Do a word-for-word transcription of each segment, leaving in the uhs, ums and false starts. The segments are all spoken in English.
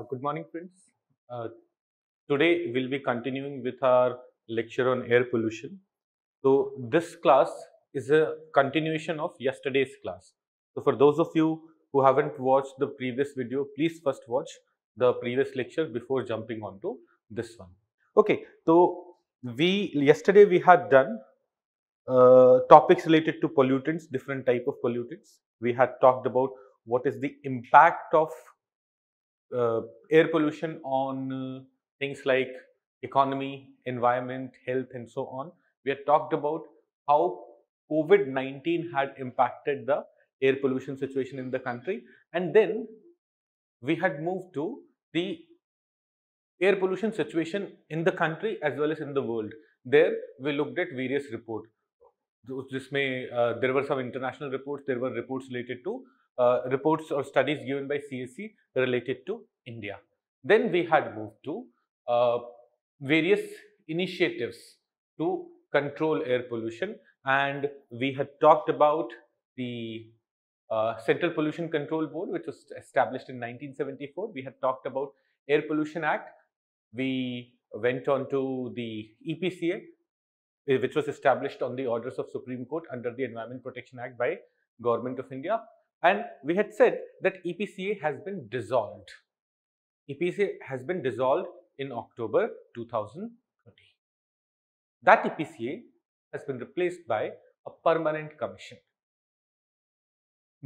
Uh, good morning, friends. Uh, today we'll be continuing with our lecture on air pollution. So this class is a continuation of yesterday's class. So for those of you who haven't watched the previous video, please first watch the previous lecture before jumping on to this one. Okay, so we yesterday we had done uh, topics related to pollutants, different type of pollutants. We had talked about what is the impact of Uh, air pollution on uh, things like economy, environment, health and so on. We had talked about how COVID nineteen had impacted the air pollution situation in the country, and then we had moved to the air pollution situation in the country as well as in the world. There we looked at various reports. Uh, there were some international reports, there were reports related to Uh, reports or studies given by C S I R related to India. Then we had moved to uh, various initiatives to control air pollution, and we had talked about the uh, Central Pollution Control Board, which was established in nineteen seventy-four. We had talked about Air Pollution Act. We went on to the E P C A, which was established on the orders of Supreme Court under the Environment Protection Act by Government of India. And we had said that E P C A has been dissolved. E P C A has been dissolved in October two thousand twenty. That E P C A has been replaced by a permanent commission.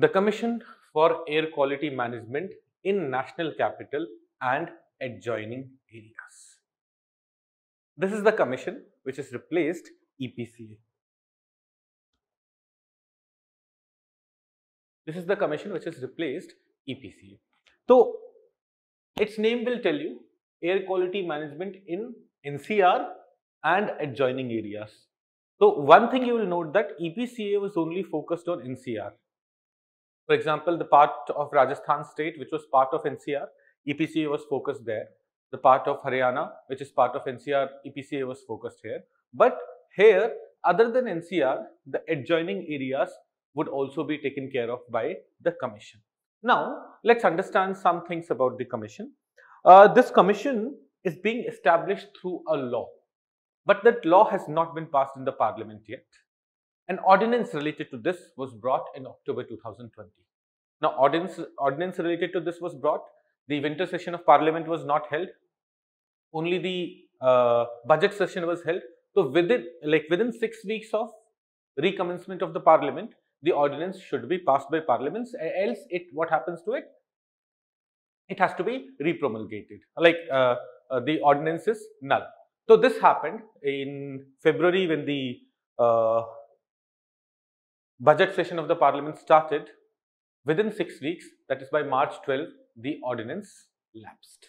The Commission for Air Quality Management in National Capital and adjoining areas. This is the commission which has replaced E P C A. This is the commission which has replaced E P C A. So, its name will tell you air quality management in N C R and adjoining areas. So, one thing you will note that E P C A was only focused on N C R. For example, the part of Rajasthan state which was part of N C R, E P C A was focused there. The part of Haryana which is part of N C R, E P C A was focused here. But here, other than N C R, the adjoining areas would also be taken care of by the commission. Now, let's understand some things about the commission. Uh, this commission is being established through a law, but that law has not been passed in the parliament yet. An ordinance related to this was brought in October two thousand twenty. Now, ordinance, ordinance related to this was brought. The winter session of parliament was not held. Only the uh, budget session was held. So, within like within six weeks of recommencement of the parliament, the ordinance should be passed by parliament, else it, what happens to it? It has to be repromulgated, like uh, uh, the ordinance is null. So this happened in February when the uh, budget session of the parliament started. Within six weeks, that is by March twelfth, the ordinance lapsed.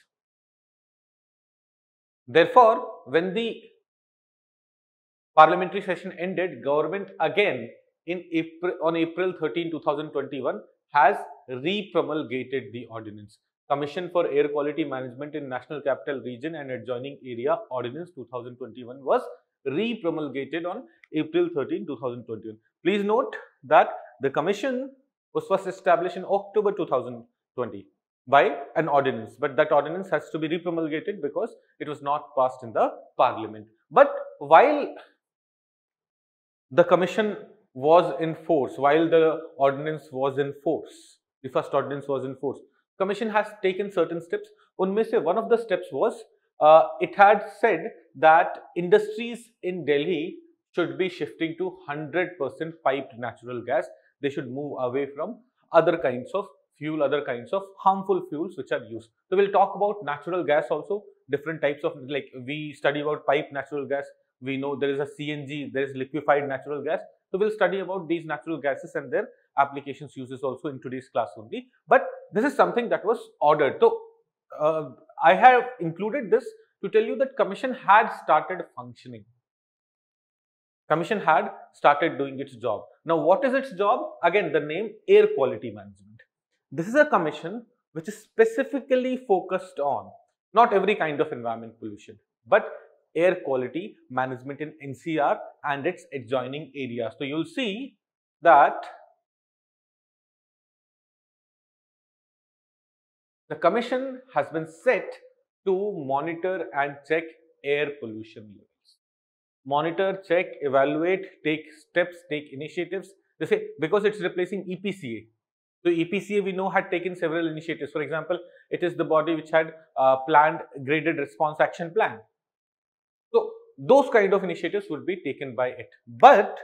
Therefore, when the parliamentary session ended, government again In April, on April thirteenth two thousand twenty-one, has re-promulgated the ordinance. Commission for Air Quality Management in National Capital Region and Adjoining Area Ordinance two thousand twenty-one was re-promulgated on April thirteenth two thousand twenty-one. Please note that the commission was first established in October two thousand twenty by an ordinance, but that ordinance has to be re-promulgated because it was not passed in the parliament. But while the commission was in force, while the ordinance was in force, the first ordinance was in force, commission has taken certain steps. Unme se one of the steps was, uh, it had said that industries in Delhi should be shifting to one hundred percent piped natural gas. They should move away from other kinds of fuel, other kinds of harmful fuels which are used. So, we'll talk about natural gas also, different types of, like we study about piped natural gas. We know there is a C N G, there is liquefied natural gas. So, we will study about these natural gases and their applications uses also in today's class only. But this is something that was ordered. So, uh, I have included this to tell you that commission had started functioning. Commission had started doing its job. Now, what is its job? Again, the name air quality management. This is a commission which is specifically focused on not every kind of environment pollution, but air quality management in N C R and its adjoining areas. So, you will see that The Commission has been set to monitor and check air pollution levels. Monitor, check, evaluate, take steps, take initiatives. They say because it's replacing E P C A. So E P C A we know had taken several initiatives. For example, it is the body which had uh, planned graded response action plan. So those kind of initiatives would be taken by it. But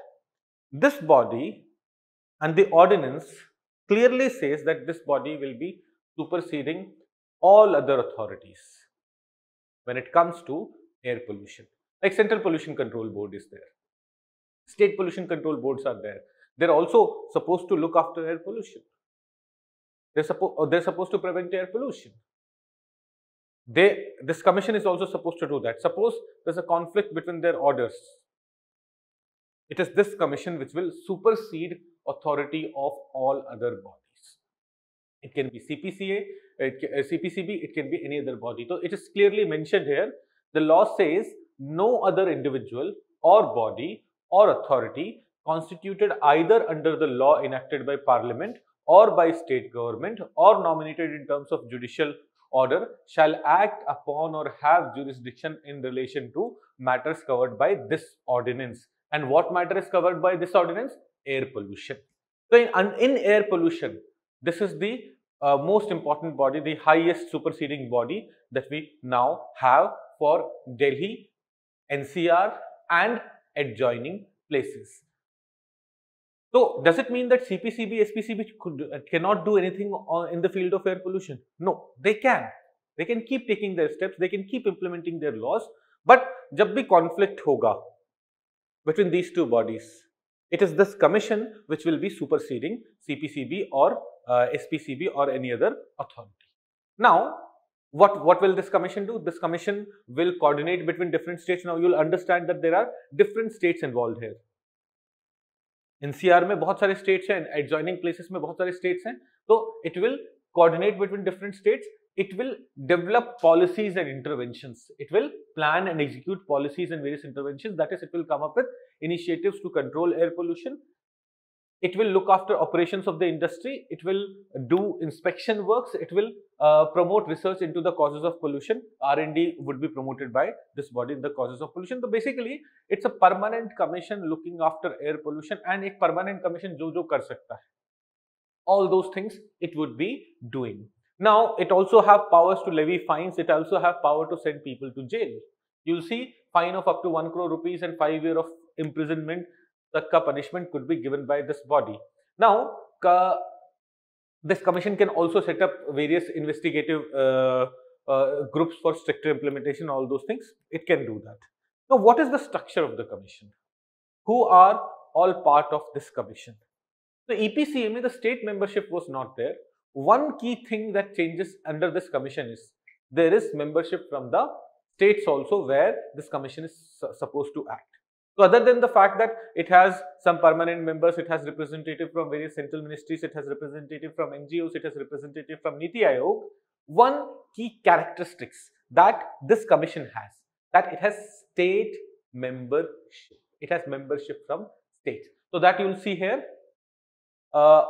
this body and the ordinance clearly says that this body will be superseding all other authorities when it comes to air pollution. Like Central Pollution Control Board is there, State Pollution Control Boards are there. They are also supposed to look after air pollution. They are suppo- they're supposed to prevent air pollution. They, this commission is also supposed to do that. Suppose there is a conflict between their orders. It is this commission which will supersede authority of all other bodies. It can be C P C A, C P C B, it can be any other body. So it is clearly mentioned here. The law says no other individual or body or authority constituted either under the law enacted by Parliament or by state government or nominated in terms of judicial order shall act upon or have jurisdiction in relation to matters covered by this ordinance. And what matter is covered by this ordinance? Air pollution. So in, in air pollution, this is the Uh, most important body, the highest superseding body that we now have for Delhi, N C R and adjoining places. So, does it mean that C P C B, S P C B could, uh, cannot do anything in the field of air pollution? No, they can. They can keep taking their steps, they can keep implementing their laws. But jab bhi conflict hoga between these two bodies, it is this commission which will be superseding C P C B or uh, S P C B or any other authority. Now, what, what will this commission do? This commission will coordinate between different states. Now, you will understand that there are different states involved here. N C R mein bahut sare states hain, adjoining places mein bahut sare states hain. So, it will coordinate between different states. It will develop policies and interventions. It will plan and execute policies and various interventions. That is, it will come up with initiatives to control air pollution. It will look after operations of the industry. It will do inspection works. It will uh, promote research into the causes of pollution. R and D would be promoted by this body, the causes of pollution. So basically, it's a permanent commission looking after air pollution and a permanent commission jo jo kar sakta hai. All those things it would be doing. Now, it also have powers to levy fines, it also have power to send people to jail. You will see fine of up to one crore rupees and five year of imprisonment, the punishment could be given by this body. Now, uh, this commission can also set up various investigative uh, uh, groups for stricter implementation, all those things, it can do that. Now, what is the structure of the commission? Who are all part of this commission? So, E P C A, the state membership was not there. One key thing that changes under this commission is there is membership from the states also where this commission is supposed to act. So other than the fact that it has some permanent members, it has representative from various central ministries, it has representative from N G Os, it has representative from NITI Aayog, one key characteristics that this commission has, that it has state membership. It has membership from states. So that you will see here. Uh,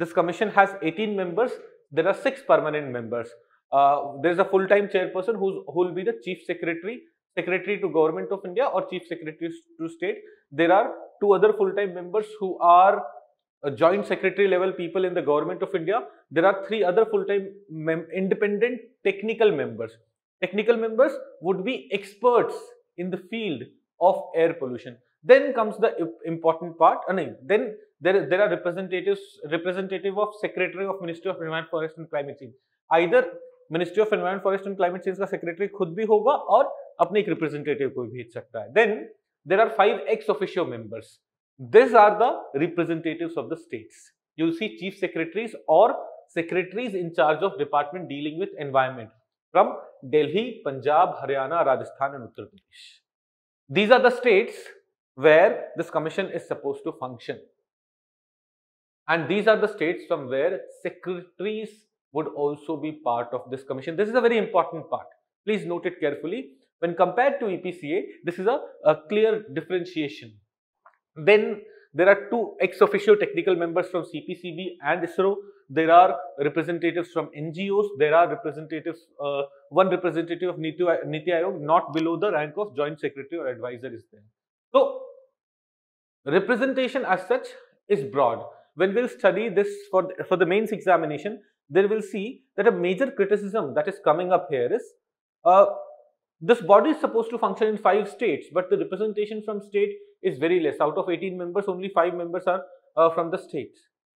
This commission has eighteen members, there are six permanent members. Uh, there is a full-time chairperson who will be the chief secretary, secretary to government of India or chief secretary to state. There are two other full-time members who are uh, joint secretary level people in the government of India. There are three other full-time independent technical members. Technical members would be experts in the field of air pollution. Then comes the important part, uh, no, then there, there are representatives, representative of Secretary of Ministry of Environment, Forest and Climate Change. Either Ministry of Environment, Forest and Climate Change ka secretary khud bhi hoga or apne ek representative ko bhi bhej sakta hai. Then there are five ex-officio members. These are the representatives of the states. You will see chief secretaries or secretaries in charge of department dealing with environment from Delhi, Punjab, Haryana, Rajasthan and Uttar Pradesh. These are the states where this commission is supposed to function, and these are the states from where secretaries would also be part of this commission. This is a very important part. Please note it carefully. When compared to E P C A, this is a, a clear differentiation. Then There are two ex officio technical members from C P C B and ISRO. There are representatives from N G Os. There are representatives, uh, one representative of NITI, NITI Aayog, not below the rank of Joint Secretary or Advisor is there. So, representation as such is broad. When we will study this for, for the mains examination, then we will see that a major criticism that is coming up here is uh, this body is supposed to function in five states, but the representation from state is very less. Out of eighteen members, only five members are uh, from the states.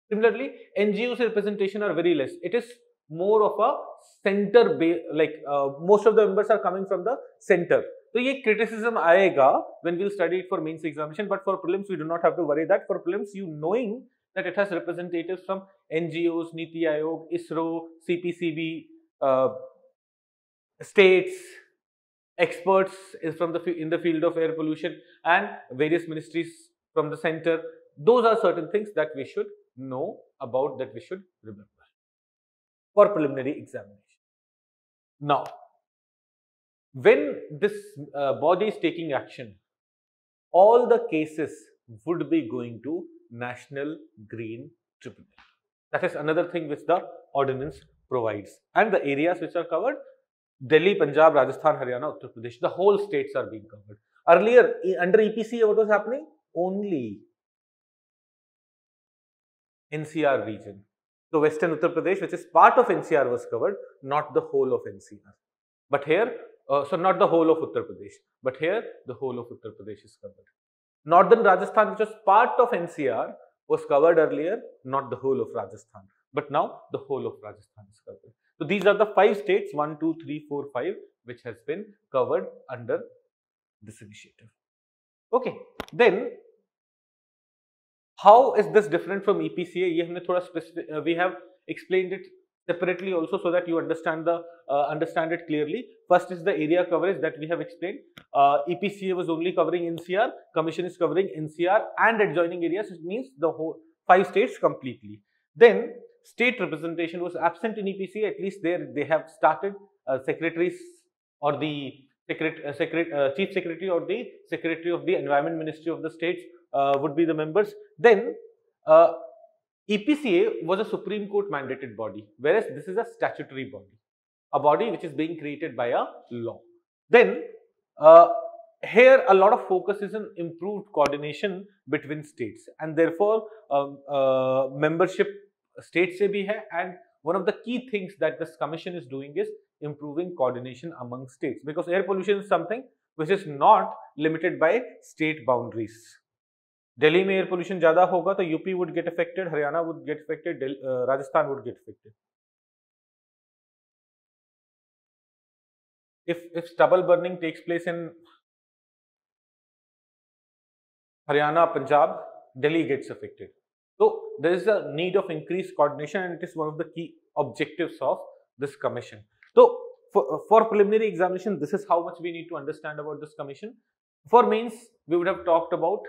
Similarly, N G Os representation are very less. It is more of a center base, like uh, most of the members are coming from the center. So, this criticism will when we will study it for mains examination, but for prelims, we do not have to worry that. For prelims, you knowing that it has representatives from N G Os, NITI Aayog, ISRO, C P C B, uh, states, experts is from the in the field of air pollution and various ministries from the center. Those are certain things that we should know about, that we should remember for preliminary examination. Now, when this uh, body is taking action, all the cases would be going to National Green Tribunal. That is another thing which the ordinance provides, and the areas which are covered: Delhi, Punjab, Rajasthan, Haryana, Uttar Pradesh, the whole states are being covered. Earlier, under E P C A, what was happening? Only N C R region. So, Western Uttar Pradesh, which is part of N C R, was covered, not the whole of N C R. But here, uh, so not the whole of Uttar Pradesh, but here the whole of Uttar Pradesh is covered. Northern Rajasthan, which was part of N C R, was covered earlier, not the whole of Rajasthan. But now, the whole of Rajasthan is covered. So, these are the five states, one, two, three, four, five, which has been covered under this initiative. Okay, then how is this different from E P C A? We have explained it separately also so that you understand the uh, understand it clearly. First is the area coverage that we have explained. Uh, E P C A was only covering N C R, Commission is covering N C R and adjoining areas, which means the whole five states completely. Then state representation was absent in E P C A. At least there they have started uh, secretaries or the secret, uh, secret, uh, chief secretary or the secretary of the environment ministry of the states uh, would be the members. Then uh, E P C A was a Supreme Court mandated body, whereas this is a statutory body, a body which is being created by a law. Then uh, here a lot of focus is on improved coordination between states, and therefore um, uh, membership state se bhi hai, and one of the key things that this commission is doing is improving coordination among states, because air pollution is something which is not limited by state boundaries. Delhi mein air pollution zyada hoga to U P would get affected, Haryana would get affected, Del uh, Rajasthan would get affected. If, if stubble burning takes place in Haryana, Punjab, Delhi gets affected. So, there is a need of increased coordination, and it is one of the key objectives of this commission. So, for, for preliminary examination, this is how much we need to understand about this commission. For mains, we would have talked about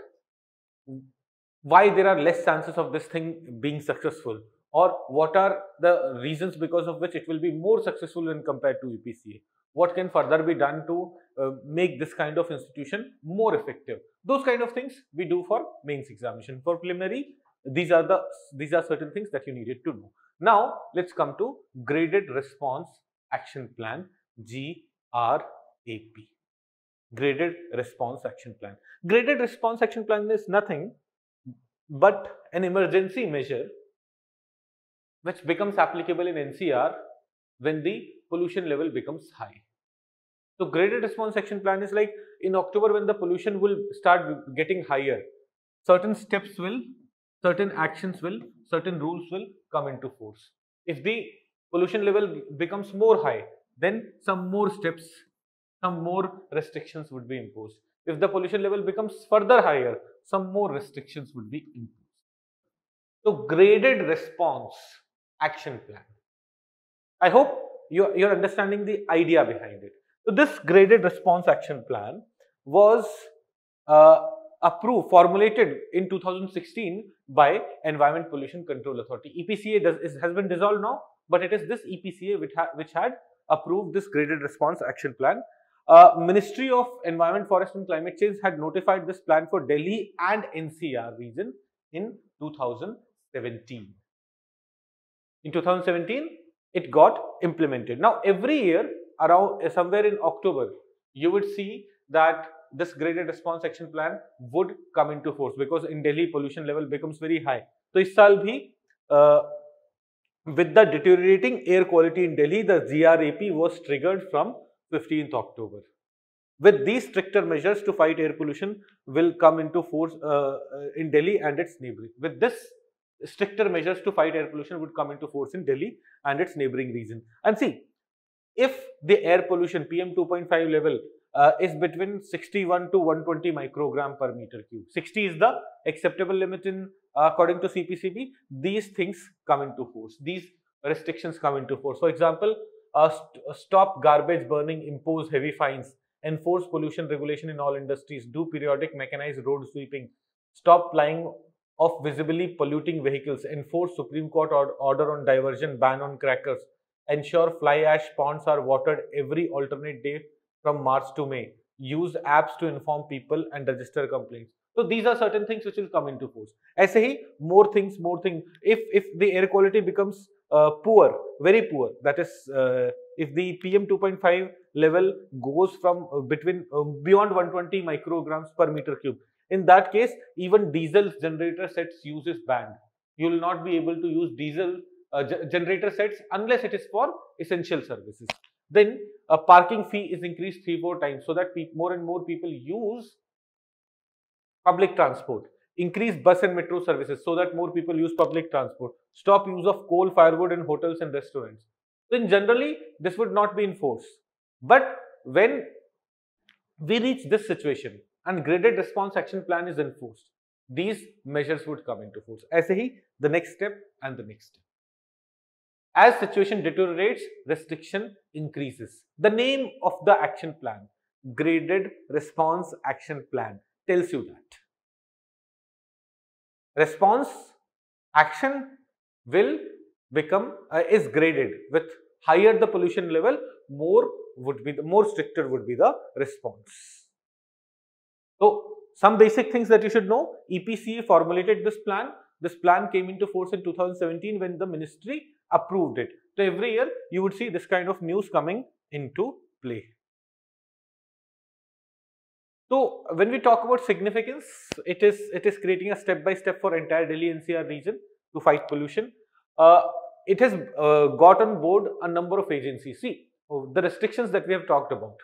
why there are less chances of this thing being successful, or what are the reasons because of which it will be more successful when compared to E P C A. What can further be done to uh, make this kind of institution more effective? Those kind of things we do for mains examination. For preliminary, These are the these are certain things that you needed to know. Now let's come to Graded Response Action Plan, G R A P. Graded Response Action Plan. Graded Response Action Plan is nothing but an emergency measure which becomes applicable in N C R when the pollution level becomes high. So Graded Response Action Plan is like in October when the pollution will start getting higher, certain steps will certain actions will, certain rules will come into force. If the pollution level becomes more high, then some more steps, some more restrictions would be imposed. If the pollution level becomes further higher, some more restrictions would be imposed. So, Graded Response Action Plan. I hope you're, you're understanding the idea behind it. So, this Graded Response Action Plan was uh, approved, formulated in two thousand sixteen by Environment Pollution Control Authority. E P C A does, is, has been dissolved now, but it is this E P C A which, ha, which had approved this Graded Response Action Plan. Uh, Ministry of Environment, Forest and Climate Change had notified this plan for Delhi and N C R region in two thousand seventeen. In two thousand seventeen, it got implemented. Now, every year around somewhere in October, you would see that this graded response action plan would come into force, because in Delhi pollution level becomes very high. So, इस साल भी uh, with the deteriorating air quality in Delhi, the G R A P was triggered from fifteenth October. With these stricter measures to fight air pollution will come into force uh, in Delhi and its neighboring. With this stricter measures to fight air pollution would come into force in Delhi and its neighboring region. And see, if the air pollution P M two point five level uh, is between sixty-one to one hundred twenty microgram per meter cube, sixty is the acceptable limit in uh, according to C P C B, these things come into force, these restrictions come into force. For example, Uh, st stop garbage burning, impose heavy fines, enforce pollution regulation in all industries, do periodic mechanized road sweeping, stop plying of visibly polluting vehicles, enforce Supreme Court or order on diversion, ban on crackers, ensure fly ash ponds are watered every alternate day from March to May, use apps to inform people and register complaints. So these are certain things which will come into force. Aise hi, more things, more things. If, if the air quality becomes Uh, poor, very poor, that is uh, if the P M two point five level goes from uh, between uh, beyond one hundred twenty micrograms per meter cube, in that case even diesel generator sets use is banned. You will not be able to use diesel uh, generator sets unless it is for essential services. Then a uh, parking fee is increased three to four times so that more and more people use public transport. Increase bus and metro services so that more people use public transport. Stop use of coal, firewood in hotels and restaurants. Then generally, this would not be enforced. But when we reach this situation and graded response action plan is enforced, these measures would come into force. Aise hi, the next step and the next step. As situation deteriorates, restriction increases. The name of the action plan, graded response action plan, tells you that. Response action will become uh, is graded. With higher the pollution level, more would be the more stricter would be the response. So some basic things that you should know. E P C A formulated this plan. This plan came into force in two thousand seventeen when the ministry approved it. So every year you would see this kind of news coming into play. So when we talk about significance, it is it is creating a step-by-step for entire Delhi N C R region to fight pollution. Uh, it has uh, got on board a number of agencies. See, the restrictions that we have talked about,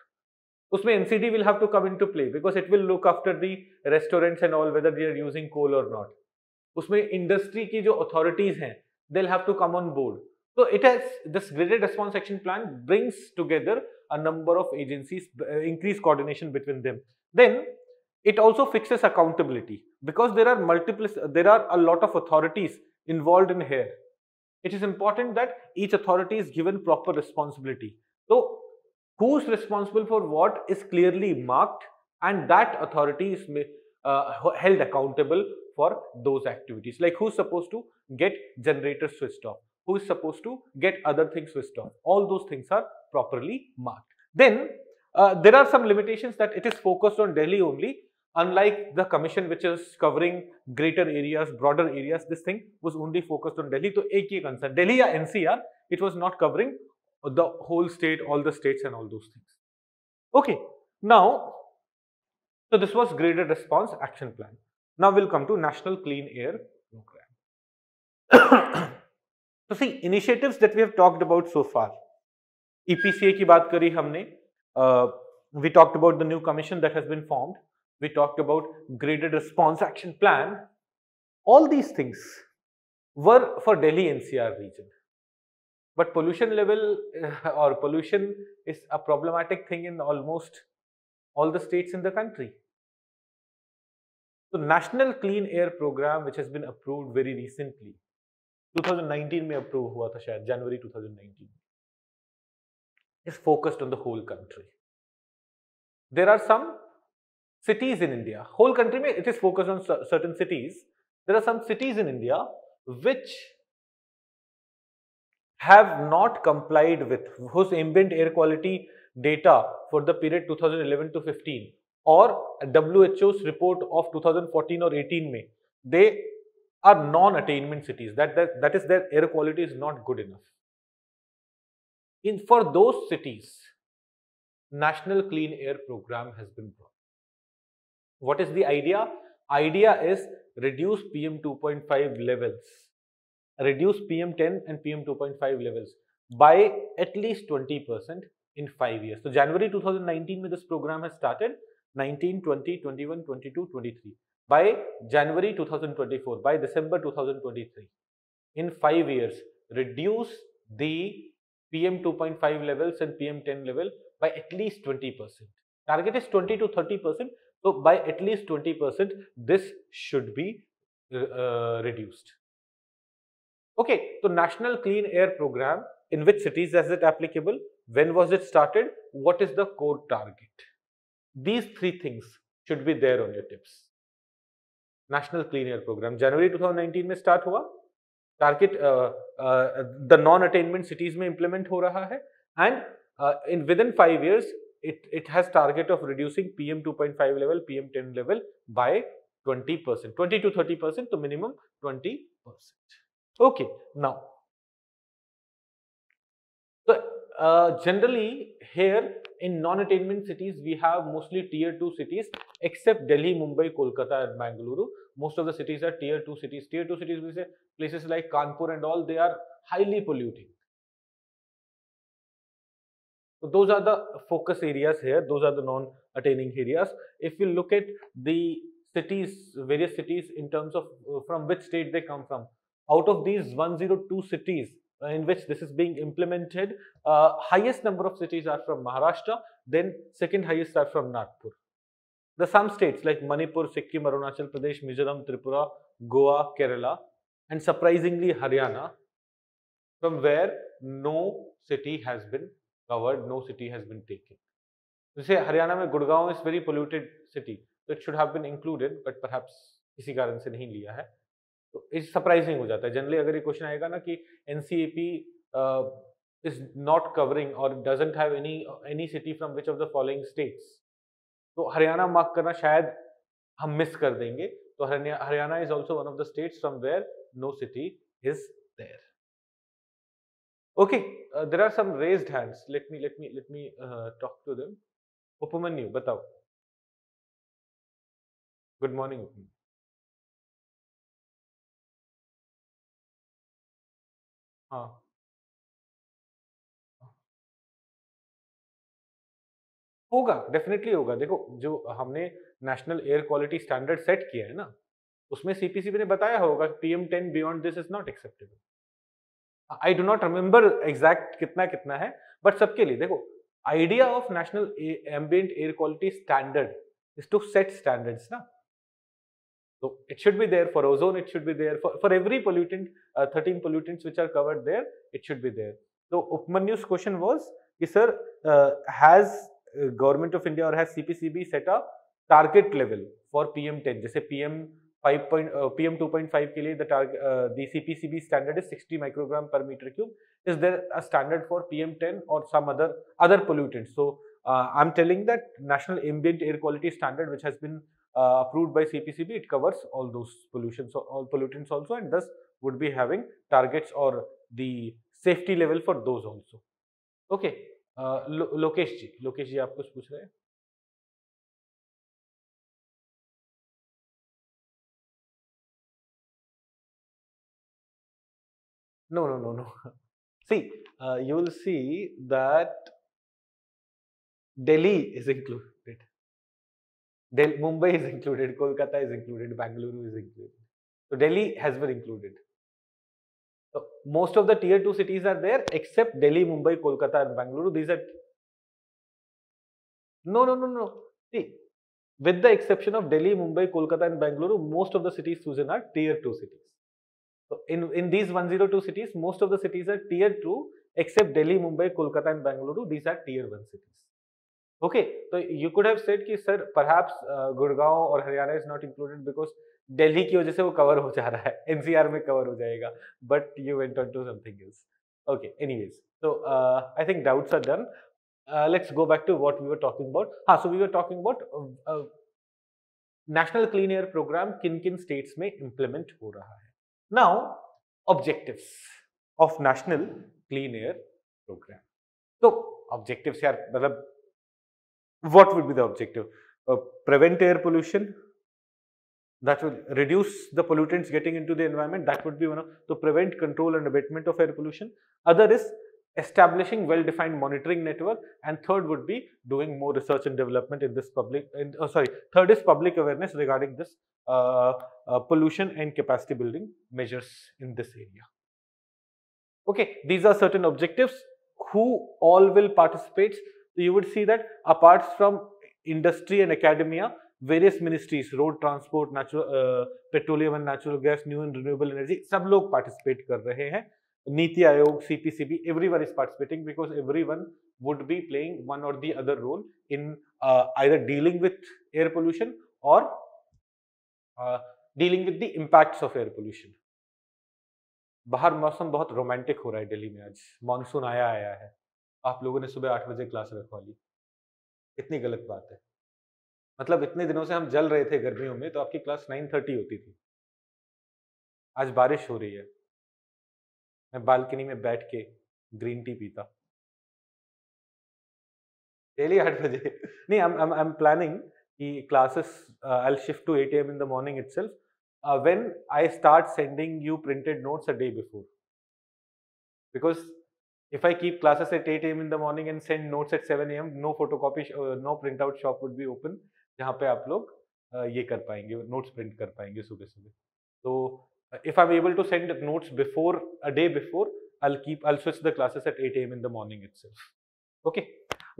usme N C D will have to come into play because it will look after the restaurants and all, whether they are using coal or not. Usme industry ki jo authorities hain, they'll have to come on board. So it has, this graded response action plan brings together a number of agencies, uh, increase coordination between them. Then it also fixes accountability because there are multiple, there are a lot of authorities involved in here. It is important that each authority is given proper responsibility. So who's responsible for what is clearly marked, and that authority is uh, held accountable for those activities. Like who's supposed to get generators switched off, who is supposed to get other things switched off. All those things are properly marked. Then Uh, there are some limitations that it is focused on Delhi only, unlike the commission which is covering greater areas, broader areas. This thing was only focused on Delhi. So, ek hi concern, Delhi or N C R, it was not covering the whole state, all the states and all those things. Okay, now, so this was graded response action plan. Now, we'll come to National Clean Air Program. So, see, initiatives that we have talked about so far, E P C A ki baat kari humne. Uh, we talked about the new commission that has been formed. We talked about graded response action plan. All these things were for Delhi N C R region. But pollution level uh, or pollution is a problematic thing in almost all the states in the country. So National Clean Air Program, which has been approved very recently, twenty nineteen mein approved hua tha shayad, January two thousand nineteen. Is focused on the whole country. There are some cities in India, whole country mein it is focused on certain cities. There are some cities in India which have not complied with, whose ambient air quality data for the period twenty eleven to fifteen or W H O's report of twenty fourteen or eighteen में, they are non-attainment cities. That, that, that is, their air quality is not good enough. In for those cities, National Clean Air Program has been brought. What is the idea? Idea is reduce P M two point five levels, reduce P M ten and P M two point five levels by at least twenty percent in five years. So January two thousand nineteen में this program has started, nineteen, twenty, twenty-one, twenty-two, twenty-three. By January two thousand twenty-four, by December two thousand twenty-three, in five years, reduce the P M two point five levels and P M ten level by at least twenty percent. Target is twenty to thirty percent. So by at least twenty percent, this should be uh, reduced. Okay, so National Clean Air Program, in which cities is it applicable? When was it started? What is the core target? These three things should be there on your tips. National Clean Air Program, January two thousand nineteen में start हुआ, target uh, uh, the non-attainment cities में implement हो रहा है, and uh, in within five years, it, it has target of reducing P M two point five level, P M ten level by twenty percent, twenty to thirty percent, to minimum twenty percent. Okay, now, so uh, generally here in non-attainment cities, we have mostly tier two cities, except Delhi, Mumbai, Kolkata and Bangalore. Most of the cities are tier two cities. Tier two cities, we say places like Kanpur and all, they are highly polluting. So those are the focus areas here. Those are the non-attaining areas. If you look at the cities, various cities in terms of uh, from which state they come from, out of these one hundred two cities in which this is being implemented, uh, highest number of cities are from Maharashtra, then second highest are from Nagpur. The some states like Manipur, Sikkim, Arunachal Pradesh, Mizoram, Tripura, Goa, Kerala, and surprisingly Haryana, from where no city has been covered, no city has been taken. You say Haryana mein Gurgaon is very polluted city, so it should have been included, but perhaps kisi karan se nahi liya hai. So it's surprising ho jata hai. Generally, agar ye question aayega na ki N C A P uh, is not covering or doesn't have any any city from which of the following states, so Haryana mark karna shayad hum miss kar denge. So Haryana, Haryana is also one of the states from where no city is there. Okay, uh, there are some raised hands. Let me let me let me uh, talk to them. Upamanyu, batao. Good morning, Upamanyu. हाँ होगा, definitely होगा. देखो, जो हमने national air quality standard set किया है ना, उसमें सीपीसीबी ने बताया होगा PM ten beyond this is not acceptable. I do not remember exact कितना कितना है, बट सबके लिए देखो, idea of national ambient air quality standard is to set standards ना. So it should be there for ozone, it should be there for, for every pollutant, uh, thirteen pollutants which are covered there, it should be there. So Upmanyu's question was, sir, uh, has uh, Government of India or has C P C B set a target level for P M ten? Just say P M two point five ke liye the target, uh, the C P C B standard is sixty microgram per meter cube. Is there a standard for P M ten or some other, other pollutants? So uh, I'm telling that National Ambient Air Quality Standard, which has been Uh, approved by C P C B, it covers all those pollutions, all pollutants also, and thus would be having targets or the safety level for those also. Okay, uh, Lo Lokesh ji, Lokesh ji, आप कुछ पूछ रहे हैं? No, no, no, no. See, uh, you will see that Delhi is included. Del Mumbai is included, Kolkata is included, Bangalore is included. So Delhi has been included. So most of the tier two cities are there except Delhi, Mumbai, Kolkata and Bangalore. These are... No, no, no, no. See, with the exception of Delhi, Mumbai, Kolkata and Bangalore, most of the cities, Susan, are tier two cities. So in, in these one hundred two cities, most of the cities are tier two except Delhi, Mumbai, Kolkata and Bangalore. These are tier one cities. Okay, so you could have said, ki, sir, perhaps uh, Gurgaon or Haryana is not included because Delhi ki wajah se wo cover ho ja raha hai, N C R mein cover ho jayega, but you went on to something else. Okay, anyways, so uh, I think doubts are done. uh, let's go back to what we were talking about. हाँ, so we were talking about uh, uh, National Clean Air Program किन किन states में implement हो रहा है. Now objectives of National Clean Air Program. तो objectives यार मतलब what would be the objective? Uh, prevent air pollution. That will reduce the pollutants getting into the environment. That would be one of to prevent, control, and abatement of air pollution. Other is establishing well-defined monitoring network, and third would be doing more research and development in this public. In, oh, sorry, third is public awareness regarding this uh, uh, pollution and capacity building measures in this area. Okay, these are certain objectives. Who all will participate? So you would see that apart from industry and academia, various ministries, road transport, natural uh, petroleum and natural gas, new and renewable energy, सब लोग participate कर रहे हैं. NITI Aayog, C P C B, everyone is participating because everyone would be playing one or the other role in uh, either dealing with air pollution or uh, dealing with the impacts of air pollution. बाहर मौसम बहुत romantic हो रहा है दिल्ली में आज. Monsoon आया आया है. आप लोगों ने सुबह आठ बजे क्लास रखवा ली. इतनी गलत बात है. मतलब इतने दिनों से हम जल रहे थे गर्मियों में, तो आपकी क्लास नौ तीस होती थी. आज बारिश हो रही है. मैं बालकनी में बैठ के ग्रीन टी पीता डेली आठ बजे. नहीं, आई एम प्लानिंग कि classes I will shift to eight A M in the morning itself when I start sending you printed notes a day before, because if I keep classes at eight a m in the morning and send notes at seven a m, no photocopy, uh, no printout shop would be open, जहाँ पे आप लोग uh, ये कर पाएंगे, notes print कर पाएंगे सुबह सुबह. So uh, if I'm able to send notes before a day before, I'll keep, I'll switch the classes at eight a m in the morning itself. Okay.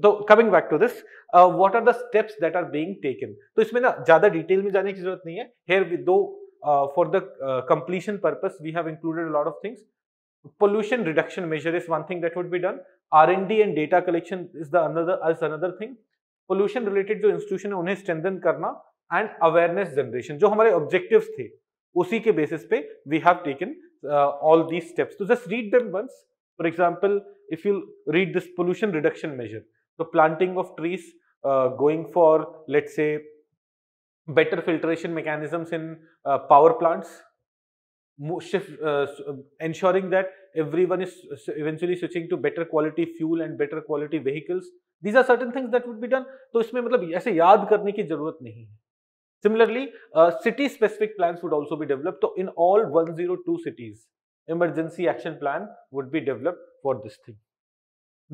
So coming back to this, uh, what are the steps that are being taken? तो इसमें ना ज़्यादा detail में जाने की जरूरत नहीं है. Here we do uh, for the uh, completion purpose, we have included a lot of things. Pollution reduction measure is one thing that would be done. R and D and data collection is the another is another thing. Pollution related जो institution है उन्हें strengthen करना and awareness generation, जो हमारे objectives थे उसी के basis पे we have taken uh, all these steps. So just read them once. For example, if you read this pollution reduction measure, so planting of trees, uh, going for let's say better filtration mechanisms in uh, power plants. Shift, uh, ensuring that everyone is eventually switching to better quality fuel and better quality vehicles. These are certain things that would be done. तो इसमें मतलब ऐसे याद करने की जरूरत नहीं है. Similarly, uh, city-specific plans would also be developed. So in all one hundred two cities, emergency action plan would be developed for this thing.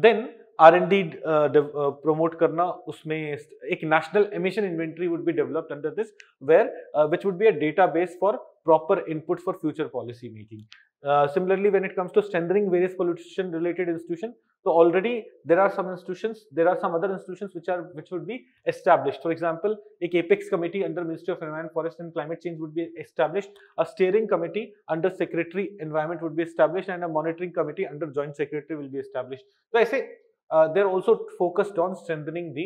Then R and D uh, uh, promote करना, उसमें एक national emission inventory would be developed under this, where uh, which would be a database for proper inputs for future policy making. Uh, similarly, when it comes to strengthening various pollution related institutions, so already there are some institutions, there are some other institutions which are which would be established. For example, a apex committee under Ministry of Environment, Forest and Climate Change would be established. A steering committee under Secretary Environment would be established, and a monitoring committee under Joint Secretary will be established. So I say uh, they're also focused on strengthening the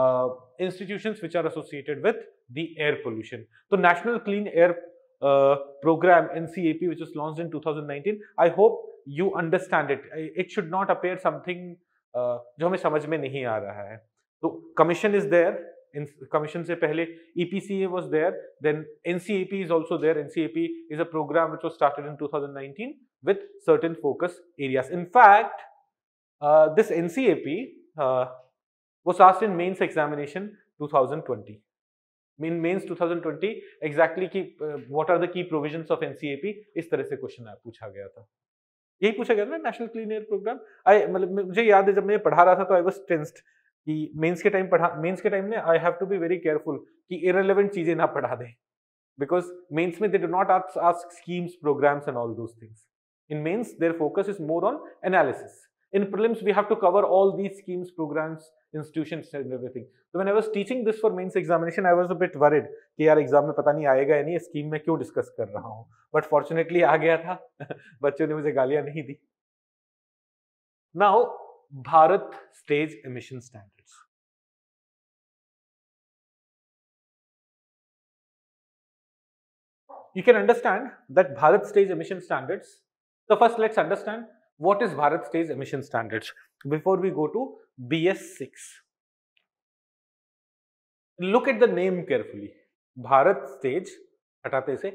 uh, institutions which are associated with the air pollution. So National Clean Air Uh, program N C A P, which was launched in two thousand nineteen. I hope you understand it. It should not appear something uh, जो हमें समझ में नहीं आ रहा है. So commission is there. In commission से पहले E P C A was there. Then N C A P is also there. N C A P is a program which was started in two thousand nineteen with certain focus areas. In fact, uh, this N C A P uh, was asked in mains examination twenty twenty. In mains twenty twenty exactly की uh, what are the key provisions of N C A P, इस तरह से question पूछा गया था. यही पूछा गया था national clean air programme. I मतलब मुझे याद है जब मैं पढ़ा रहा था तो आई वाज टेंस्ड कि मेंस के टाइम पढ़ा मेंस के टाइम में I have to be very careful कि इररिलेवेंट चीजें ना पढ़ा दें, बिकॉज मेंस में they do not ask schemes, programmes and all those things. In mains there focus is more on analysis. In prelims, we have to cover all these schemes, programs, institutions, and everything. So when I was teaching this for mains examination, I was a bit worried कि यार exam में पता नहीं आएगा या नहीं, scheme में क्यों discuss कर रहा हूँ. But fortunately आ गया था. बच्चों ने मुझे गालियाँ नहीं दी. Now, Bharat stage emission standards. You can understand that Bharat stage emission standards. So first, let's understand what is Bharat Stage Emission Standards before we go to B S six. Look at the name carefully, Bharat Stage हटाते से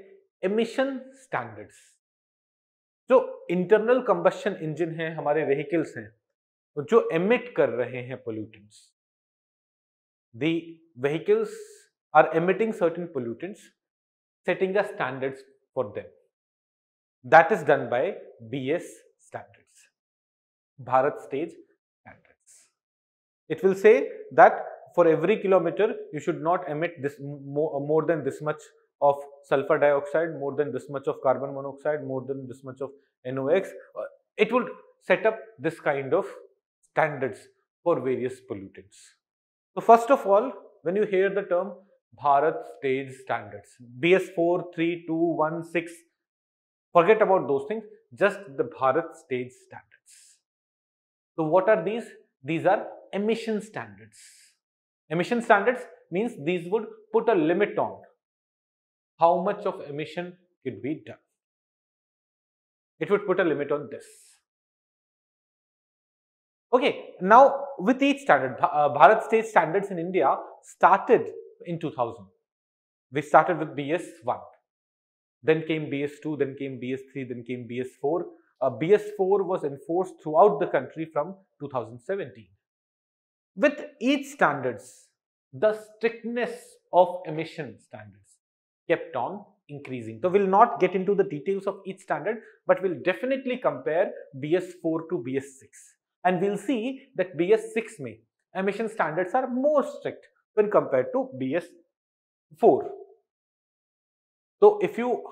Emission Standards. जो internal combustion engine है, हमारे vehicles हैं, जो emit कर रहे हैं pollutants. The vehicles are emitting certain pollutants, setting the standards for them. That is done by B S standards, Bharat Stage standards. It will say that for every kilometer, you should not emit this more, more than this much of sulfur dioxide, more than this much of carbon monoxide, more than this much of N O X. It would set up this kind of standards for various pollutants. So first of all, when you hear the term Bharat Stage standards, B S four, three, two, one, six, forget about those things, just the Bharat Stage standards. So what are these? These are emission standards. Emission standards means these would put a limit on how much of emission could be done. It would put a limit on this. Okay, now with each standard, uh, Bharat Stage standards in India started in two thousand. We started with B S one, then came B S two, then came B S three, then came B S four. Uh, B S four was enforced throughout the country from two thousand seventeen. With each standards, the strictness of emission standards kept on increasing. So we'll not get into the details of each standard, but we'll definitely compare B S four to B S six. And we'll see that B S six mein emission standards are more strict when compared to B S four. So if you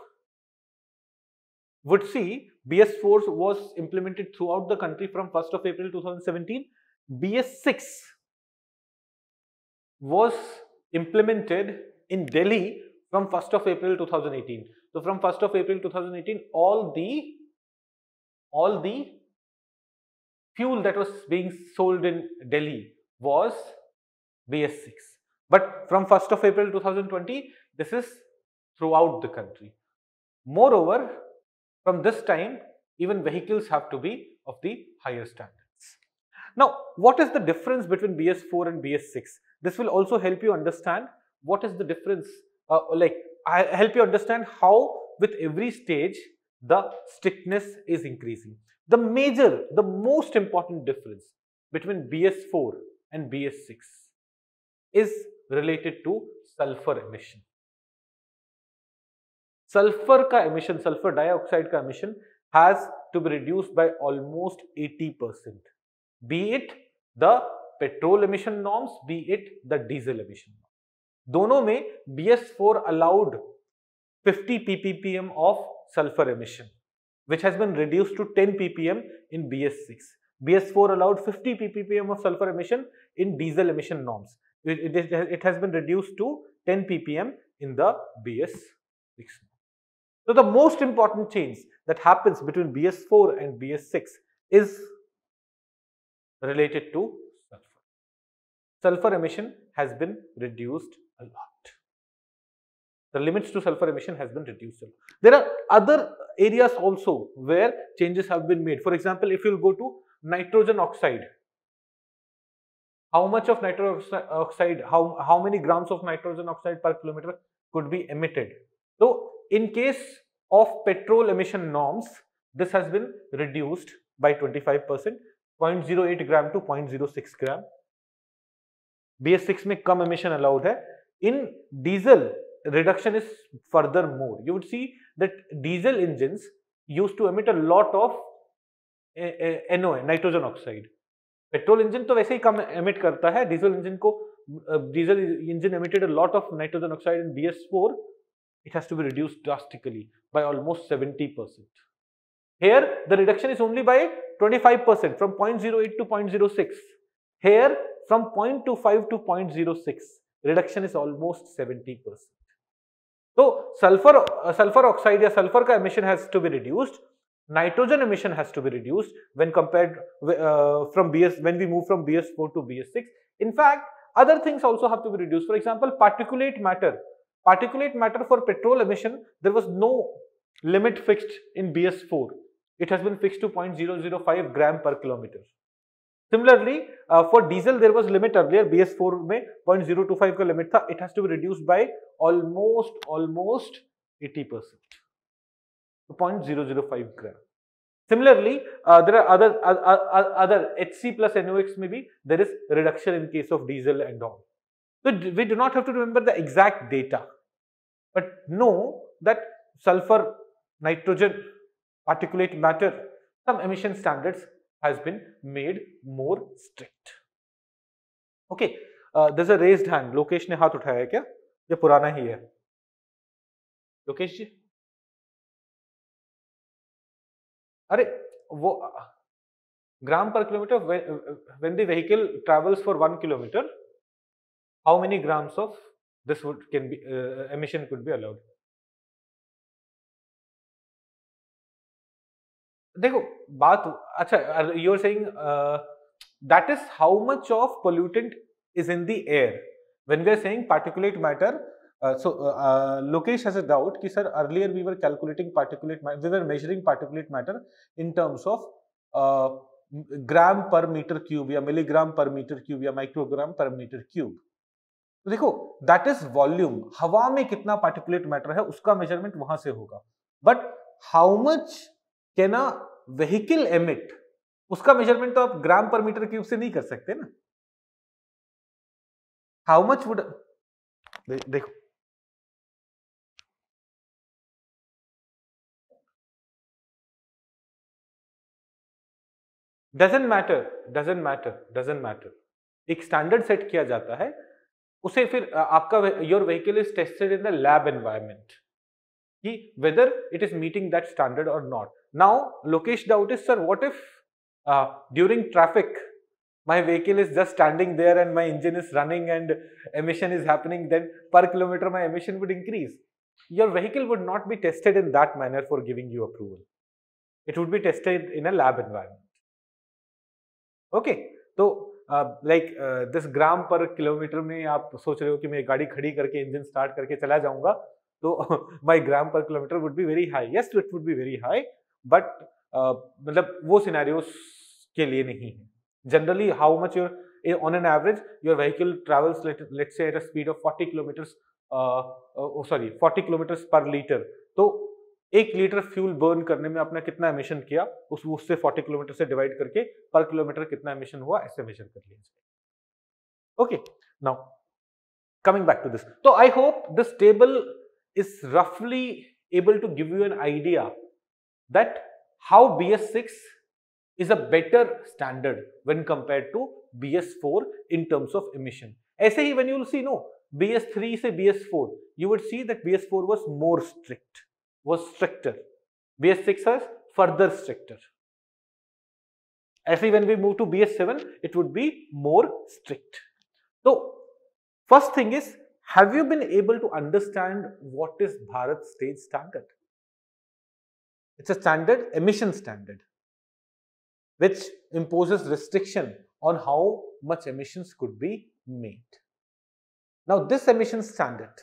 would see, B S four was implemented throughout the country from first of April two thousand seventeen. B S six was implemented in Delhi from first of April two thousand eighteen. So from first of April two thousand eighteen, all the all the fuel that was being sold in Delhi was B S six. But from first of April two thousand twenty, this is throughout the country. Moreover, from this time, even vehicles have to be of the higher standards. Now, what is the difference between B S four and B S six? This will also help you understand what is the difference, uh, like I help you understand how with every stage the strictness is increasing. The major, the most important difference between B S four and B S six is related to sulfur emission. Sulfur ka emission, sulfur dioxide ka emission has to be reduced by almost eighty percent. Be it the petrol emission norms, be it the diesel emission norms. दोनों में B S four allowed fifty p p p m of sulfur emission, which has been reduced to ten p p m in B S six. B S four allowed fifty p p p m of sulfur emission in diesel emission norms. It, it, it has been reduced to ten p p m in the B S six. So the most important change that happens between B S four and B S six is related to sulfur. Sulfur emission has been reduced a lot. The limits to sulfur emission has been reduced a lot. There are other areas also where changes have been made. For example, if you go to nitrogen oxide, how much of nitrogen oxide, how, how many grams of nitrogen oxide per kilometer could be emitted. So in case of petrol emission norms, this has been reduced by twenty-five percent. zero point zero eight gram to zero point zero six gram. B S six में कम emission allowed है. In diesel, reduction is further more. You would see that diesel engines used to emit a lot of N O, nitrogen oxide. Petrol engine तो वैसे ही कम emit करता है. Diesel engine को diesel engine emitted a lot of nitrogen oxide in B S four. It has to be reduced drastically by almost seventy percent. Here, the reduction is only by twenty-five percent, from zero point zero eight to zero point zero six. Here, from zero point two five to zero point zero six, reduction is almost seventy percent. So, sulfur, uh, sulfur oxide or sulfur ka emission has to be reduced. Nitrogen emission has to be reduced when compared uh, from B S, when we move from B S four to B S six. In fact, other things also have to be reduced. For example, particulate matter. Particulate matter for petrol emission, there was no limit fixed in B S four. it has been fixed to zero point zero zero five gram per kilometer. Similarly, uh, for diesel there was limit earlier, B S four में zero point zero two five का limit था, it has to be reduced by almost almost eighty percent, so zero point zero zero five gram. Similarly, uh, there are other uh, uh, other H C plus N O X में भी there is reduction in case of diesel and all. So we do not have to remember the exact data, but know that sulfur, nitrogen, particulate matter, some emission standards has been made more strict. Okay, uh, there's a raised hand. Lokesh ने हाथ उठाया है क्या? ये पुराना ही है. लोकेश जी, अरे वो gram per kilometre, when the vehicle travels for one kilometer, how many grams of this would can be uh, emission could be allowed? देखो बात अच्छा, you are saying uh, that is how much of pollutant is in the air. When we are saying particulate matter, uh, so uh, Lokesh has a doubt कि sir earlier we were calculating particulate matter, we were measuring particulate matter in terms of uh, gram per meter cube या milligram per meter cube या microgram per meter cube. तो देखो that is volume, हवा में कितना particulate matter है उसका measurement वहां से होगा, but how much can a vehicle emit, उसका measurement तो आप gram per meter cube से नहीं कर सकते ना. How much would दे, देखो doesn't matter doesn't matter doesn't matter एक standard set किया जाता है, उसे फिर आपका your vehicle is tested in the lab environment, कि whether it is meeting that standard or not. Now Lokesh doubt is, sir, what if uh, during traffic my vehicle is just standing there and my engine is running and emission is happening, then per kilometer my emission would increase. Your vehicle would not be tested in that manner for giving you approval. It would be tested in a lab environment. Okay, so uh, like uh, this gram per kilometer में आप सोच रहे हो कि मैं गाड़ी खड़ी करके engine start करके चला जाऊँगा, तो my gram per kilometer would be very high. Yes, it would be very high. But uh, मतलब वो सिनेरियो के लिए नहीं है. Generally how much your on an average your vehicle travels let's say at a speed of forty kilometres sorry forty kilometres per litre, तो एक litre fuel burn करने में आपने कितना एमिशन किया उस उससे फोर्टी किलोमीटर से डिवाइड करके पर किलोमीटर कितना एमिशन हुआ ऐसे मेजर कर लिया. Okay, now coming back to this, तो I hope this table is रफली able to give you an idea that how B S six is a better standard when compared to B S four in terms of emission. ऐसे ही when you will see no B S three से B S four, you would see that B S four was more strict, was stricter. B S six was further stricter. ऐसे when we move to B S seven, it would be more strict. So first thing is, have you been able to understand what is Bharat state standard? It's a standard, emission standard, which imposes restriction on how much emissions could be made. Now this emission standard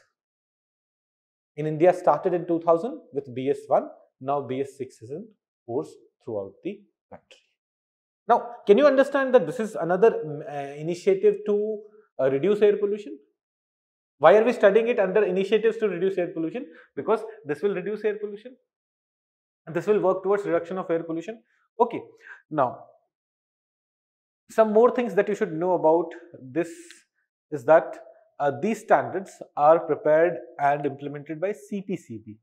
in India started in two thousand with B S one, now B S six is in force throughout the country. Now can you understand that this is another uh, initiative to uh, reduce air pollution? Why are we studying it under initiatives to reduce air pollution? Because this will reduce air pollution. This will work towards reduction of air pollution. Okay, now some more things that you should know about this is that uh, these standards are prepared and implemented by C P C B.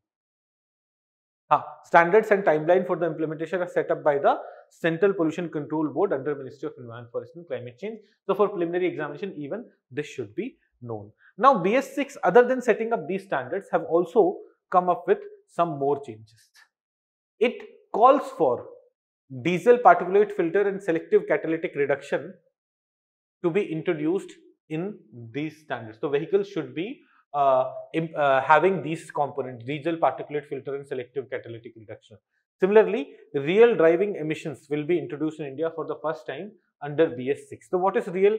Ah, standards and timeline for the implementation are set up by the Central Pollution Control Board under Ministry of Environment, Forest and Climate Change. So for preliminary examination even this should be known. Now B S six, other than setting up these standards, have also come up with some more changes. It calls for diesel particulate filter and selective catalytic reduction to be introduced in these standards. So vehicles should be uh, uh, having these components, diesel particulate filter and selective catalytic reduction. Similarly, real driving emissions will be introduced in India for the first time under B S six. So what is real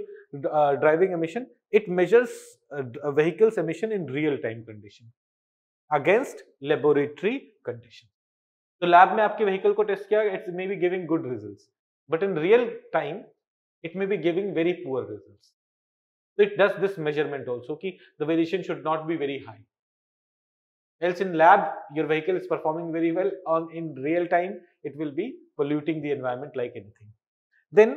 uh, driving emission? It measures uh, vehicles emission in real time condition against laboratory condition. तो lab में आपके vehicle को test किया, it's may be giving good results, but in real time it may be giving very poor results. So it does this measurement also कि the variation should not be very high. Else in lab your vehicle is performing very well, on in real time it will be polluting the environment like anything. Then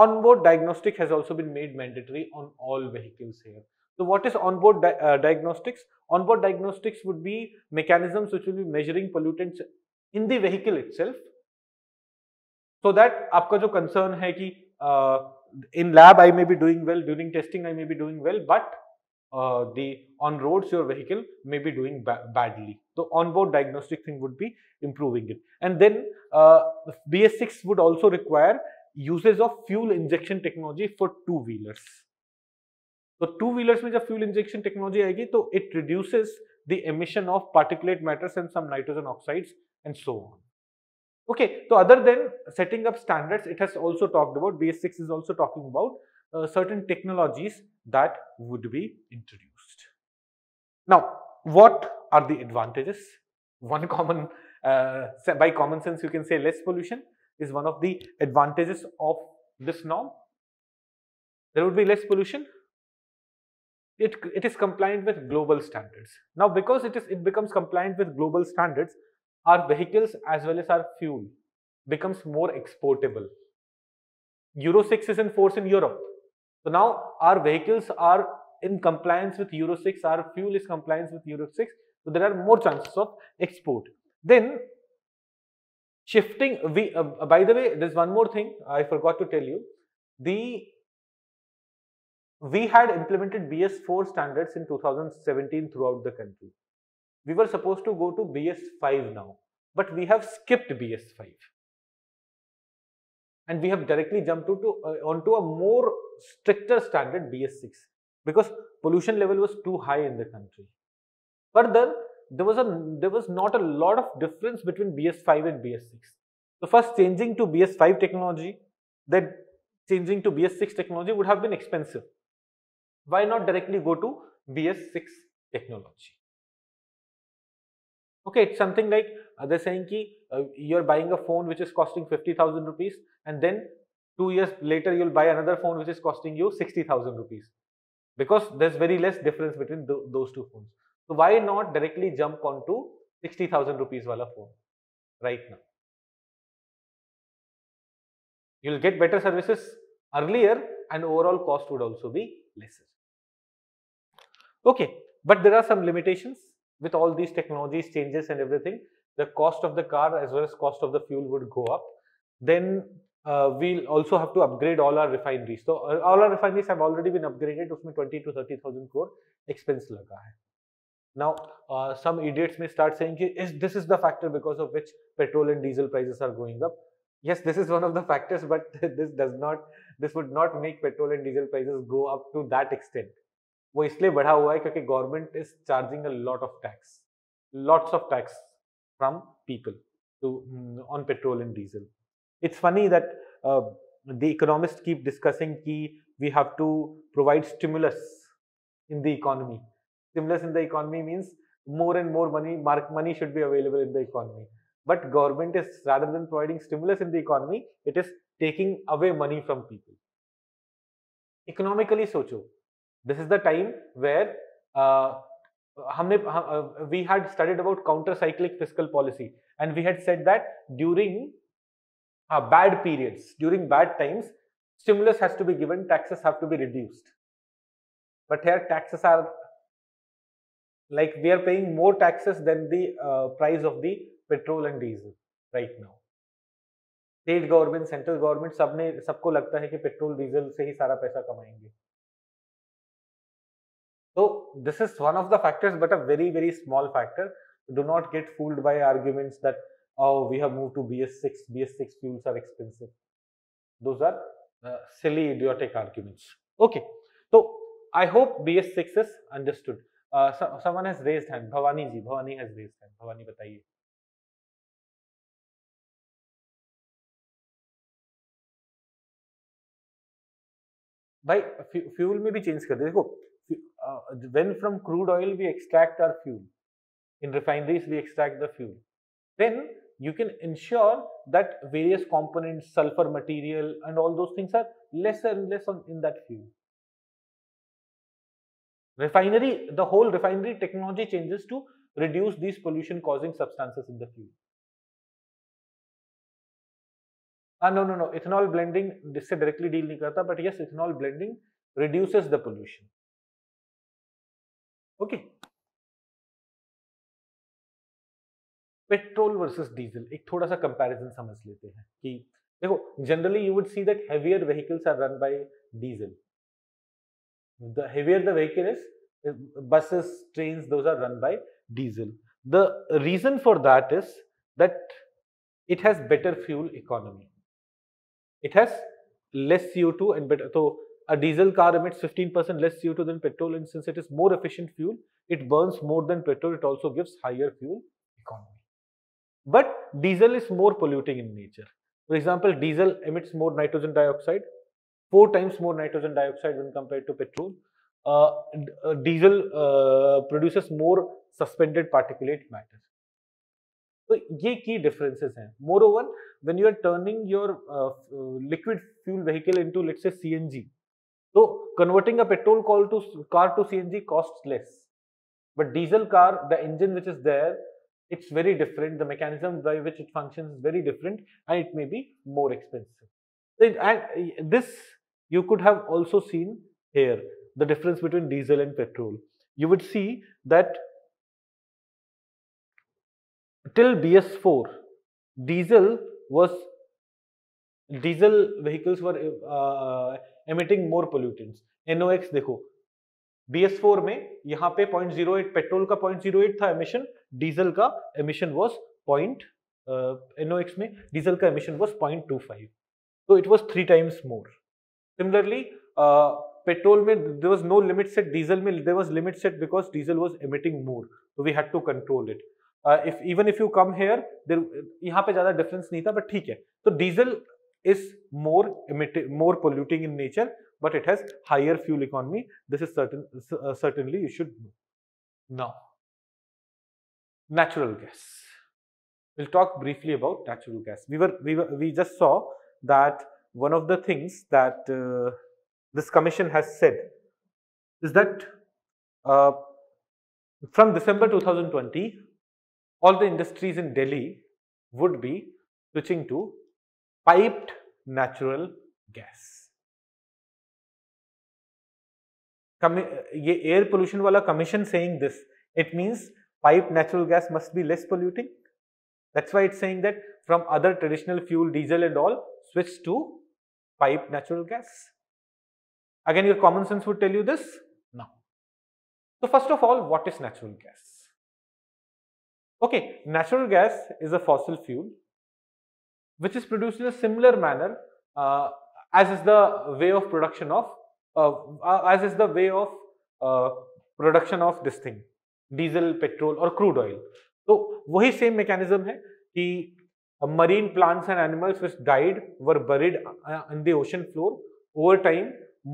onboard diagnostic has also been made mandatory on all vehicles here. So what is onboard di uh, diagnostics? Onboard diagnostics would be mechanisms which will be measuring pollutants in the vehicle itself, so that आपका जो concern है कि in lab I may be doing well, during testing I may be doing well, but uh, the on roads your vehicle may be doing ba badly. So onboard diagnostic thing would be improving it. And then uh, B S six would also require uses of fuel injection technology for two wheelers. So two wheelers में जब fuel injection technology आएगी तो it reduces the emission of particulate matters and some nitrogen oxides and so on. Okay, so other than setting up standards, it has also talked about, B S six is also talking about uh, certain technologies that would be introduced. Now, what are the advantages? One common, uh, by common sense you can say less pollution is one of the advantages of this norm. There would be less pollution. It, it is compliant with global standards. Now, because it is, it becomes compliant with global standards, our vehicles as well as our fuel becomes more exportable. Euro six is in force in Europe. So now our vehicles are in compliance with Euro six, our fuel is compliance with Euro six. So there are more chances of export. Then shifting, we, uh, by the way, there is one more thing I forgot to tell you. The, we had implemented B S four standards in two thousand seventeen throughout the country. We were supposed to go to B S five now, but we have skipped B S five and we have directly jumped to, to, uh, onto a more stricter standard B S six because pollution level was too high in the country. Further, there was, a, there was not a lot of difference between B S five and B S six. So first changing to B S five technology, then changing to B S six technology would have been expensive. Why not directly go to B S six technology? Okay, it's something like uh, they're saying ki uh, you're buying a phone which is costing fifty thousand rupees and then two years later you'll buy another phone which is costing you sixty thousand rupees because there's very less difference between th those two phones. So why not directly jump onto sixty thousand rupees wala phone right now? You'll get better services earlier and overall cost would also be lesser. Okay, but there are some limitations. With all these technologies, changes and everything, the cost of the car as well as cost of the fuel would go up. Then uh, we'll also have to upgrade all our refineries. So uh, all our refineries have already been upgraded. Usme twenty to thirty thousand crore expense laga hai. Now uh, some idiots may start saying ki, is this is the factor because of which petrol and diesel prices are going up. Yes, this is one of the factors, but this does not, this would not make petrol and diesel prices go up to that extent. वो इसलिए बढ़ा हुआ है क्योंकि government is charging a lot of tax, lots of tax from people to on petrol and diesel. It's funny that the economist keep discussing कि we have to provide stimulus in the economy. Stimulus in the economy means more and more money, mark money should be available in the economy, but government is rather than providing stimulus in the economy, it is taking away money from people. Economically सोचो. This is the time where uh, हमने uh, we had studied about counter-cyclic fiscal policy and we had said that during uh, bad periods, during bad times, stimulus has to be given, taxes have to be reduced. But here taxes are like we are paying more taxes than the uh, price of the petrol and diesel right now. State government, central government, सबने सबको लगता है कि petrol, diesel से ही सारा पैसा कमाएंगे. So this is one of the factors, but a very, very small factor. Do not get fooled by arguments that, oh, we have moved to B S six, B S six fuels are expensive. Those are uh, silly, idiotic arguments. Okay. So I hope B S six is understood. Uh, so, someone has raised hand. Bhavani ji, Bhavani has raised hand. Bhavani, bataiye. Bhai, fuel mein bhi change kar de. Dekho. Uh, when from crude oil we extract our fuel, in refineries we extract the fuel, then you can ensure that various components, sulfur material and all those things are less and less on, in that fuel. Refinery, the whole refinery technology changes to reduce these pollution causing substances in the fuel. Ah, no, no, no, ethanol blending इससे directly deal नहीं करता, but yes, ethanol blending reduces the pollution. Okay. Petrol versus diesel, एक थोड़ा सा comparison समझ लेते हैं कि देखो generally you would see that heavier vehicles are run by diesel, the heavier the vehicle is, buses, trains, those are run by diesel. The reason for that is that it has better fuel economy, it has less C O two and better. तो a diesel car emits fifteen percent less C O two than petrol, and since it is more efficient fuel, it burns more than petrol, it also gives higher fuel economy. But diesel is more polluting in nature. For example, diesel emits more nitrogen dioxide, four times more nitrogen dioxide when compared to petrol. Uh, diesel uh, produces more suspended particulate matter. So, these key differences हैं. Moreover, when you are turning your uh, liquid fuel vehicle into, let's say, C N G, so converting a petrol car to car to C N G costs less. But diesel car, the engine which is there, it's very different, the mechanism by which it functions is very different and it may be more expensive. And this you could have also seen here, the difference between diesel and petrol. You would see that till B S four, diesel was, diesel vehicles were uh, emitting more pollutants. N O X देखो, B S four में यहाँ पे zero point zero eight, petrol का zero point zero eight था emission, diesel का emission was point, N O X में diesel का emission was zero point two five, तो it was three times more. Similarly petrol में there was no limit set, diesel में there was limit set because diesel was emitting more, so we had to control it. If even if you come here, यहाँ पे ज्यादा difference नहीं था, but ठीक है. तो diesel is more emitting, more polluting in nature, but it has higher fuel economy. This is certain, uh, certainly you should know. Now, natural gas. We'll talk briefly about natural gas. We were, we were, we just saw that one of the things that uh, this commission has said is that uh, from December two thousand twenty, all the industries in Delhi would be switching to piped natural gas. ये air pollution वाला commission saying this, it means piped natural gas must be less polluting. That's why it's saying that from other traditional fuel, diesel and all, switch to piped natural gas. Again, your common sense would tell you this now. So first of all, what is natural gas? Okay, natural gas is a fossil fuel which is produced in a similar manner uh, as is the way of production of uh, uh, as is the way of uh, production of this thing, diesel, petrol or crude oil. So वही same mechanism है कि marine plants and animals which died were buried in the ocean floor. Over time,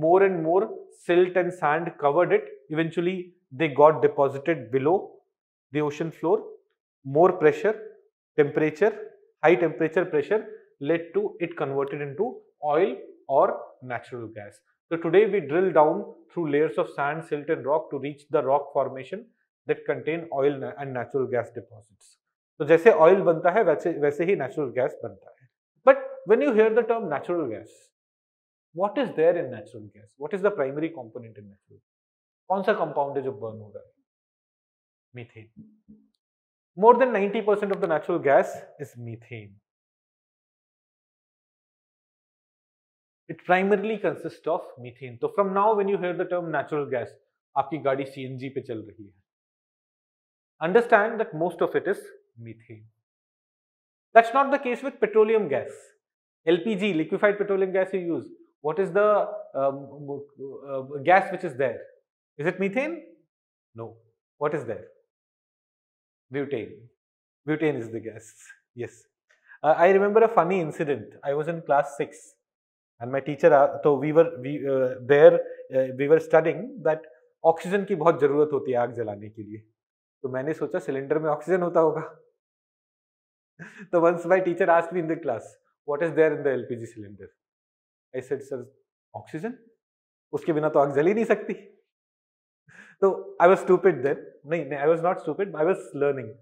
more and more silt and sand covered it. Eventually, they got deposited below the ocean floor. More pressure, temperature, high temperature pressure led to it converted into oil or natural gas. So today we drill down through layers of sand, silt and rock to reach the rock formation that contain oil and natural gas deposits. So जैसे oil बनता है वैसे वैसे ही natural gas बनता है. But when you hear the term natural gas, what is there in natural gas? What is the primary component in natural gas? कौन सा compound है जो burn हो रहा है? Methane. More than ninety percent of the natural gas is methane. It primarily consists of methane. So from now, when you hear the term natural gas, आपकी गाड़ी C N G पे चल रही है. Understand that most of it is methane. That's not the case with petroleum gas. L P G, liquefied petroleum gas you use. What is the um, uh, gas which is there? Is it methane? No. What is there? Butane. Butane is the gas. Yes. Uh, I remember a funny incident. I was in class six and my teacher, uh, so we were we, uh, there, uh, we were studying that oxygen की बहुत ज़रूरत होती है आग जलाने के लिए. तो मैंने सोचा सिलेंडर में ऑक्सीजन होता होगा. So once my teacher asked me in the class, what is there in the L P G cylinder? I said, sir, oxygen. उसके बिना तो आग जल ही नहीं सकती. So I was stupid then. नहीं, नहीं, I was not stupid. I was learning.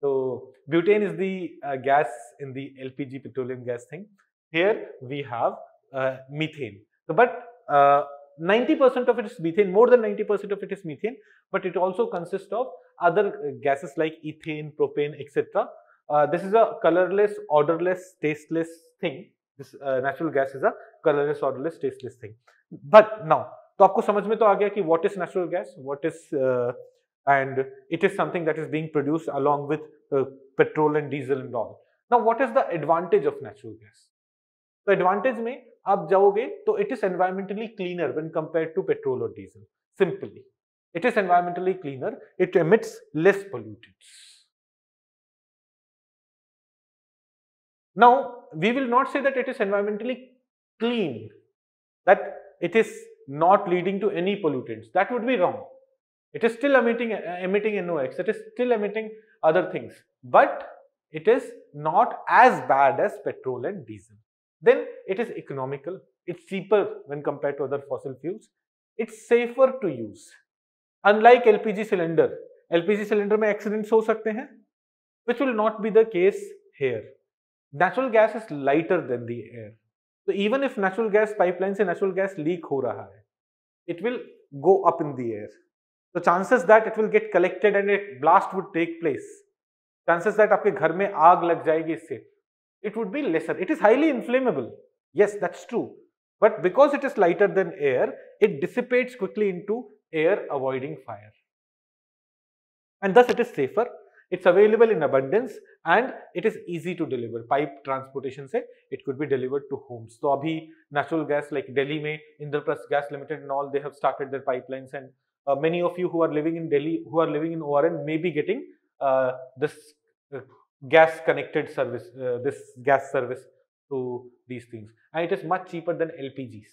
So butane is the uh, gas in the L P G petroleum gas thing. Here we have uh, methane. So but uh, ninety percent of it is methane, more than ninety percent of it is methane, but it also consists of other gases like ethane, propane, et cetera. Uh, this is a colorless, odorless, tasteless thing. This uh, natural gas is a colorless, odorless, tasteless thing. But now, तो आपको समझ में तो आ गया कि what is natural gas, what is uh, and it is something that is being produced along with uh, petrol and diesel and all. Now, what is the advantage of natural gas? So advantage में आप जाओगे तो it is environmentally cleaner when compared to petrol or diesel. Simply, it is environmentally cleaner. It emits less pollutants. Now, we will not say that it is environmentally clean, that it is not leading to any pollutants. That would be wrong. It is still emitting uh, emitting N O X. It is still emitting other things, but it is not as bad as petrol and diesel. Then it is economical, it's cheaper when compared to other fossil fuels, it's safer to use. Unlike L P G cylinder, L P G cylinder में accidents हो सकते हैं, which will not be the case here. Natural gas is lighter than the air. So even if natural gas pipeline से natural gas leak हो रहा है, it will go up in the air. So chances that it will get collected and a blast would take place. Chances that आपके घर में आग लग जाएगी इससे, it would be lesser. It is highly inflammable. Yes, that's true. But because it is lighter than air, it dissipates quickly into air, avoiding fire. And thus it is safer. It's available in abundance and it is easy to deliver. Pipe transportation से it could be delivered to homes. So abhi natural gas like Delhi में Indraprastha Gas Limited and all, they have started their pipelines, and uh, many of you who are living in Delhi, who are living in O R N, may be getting uh, this uh, gas connected service, uh, this gas service to these things, and it is much cheaper than L P Gs.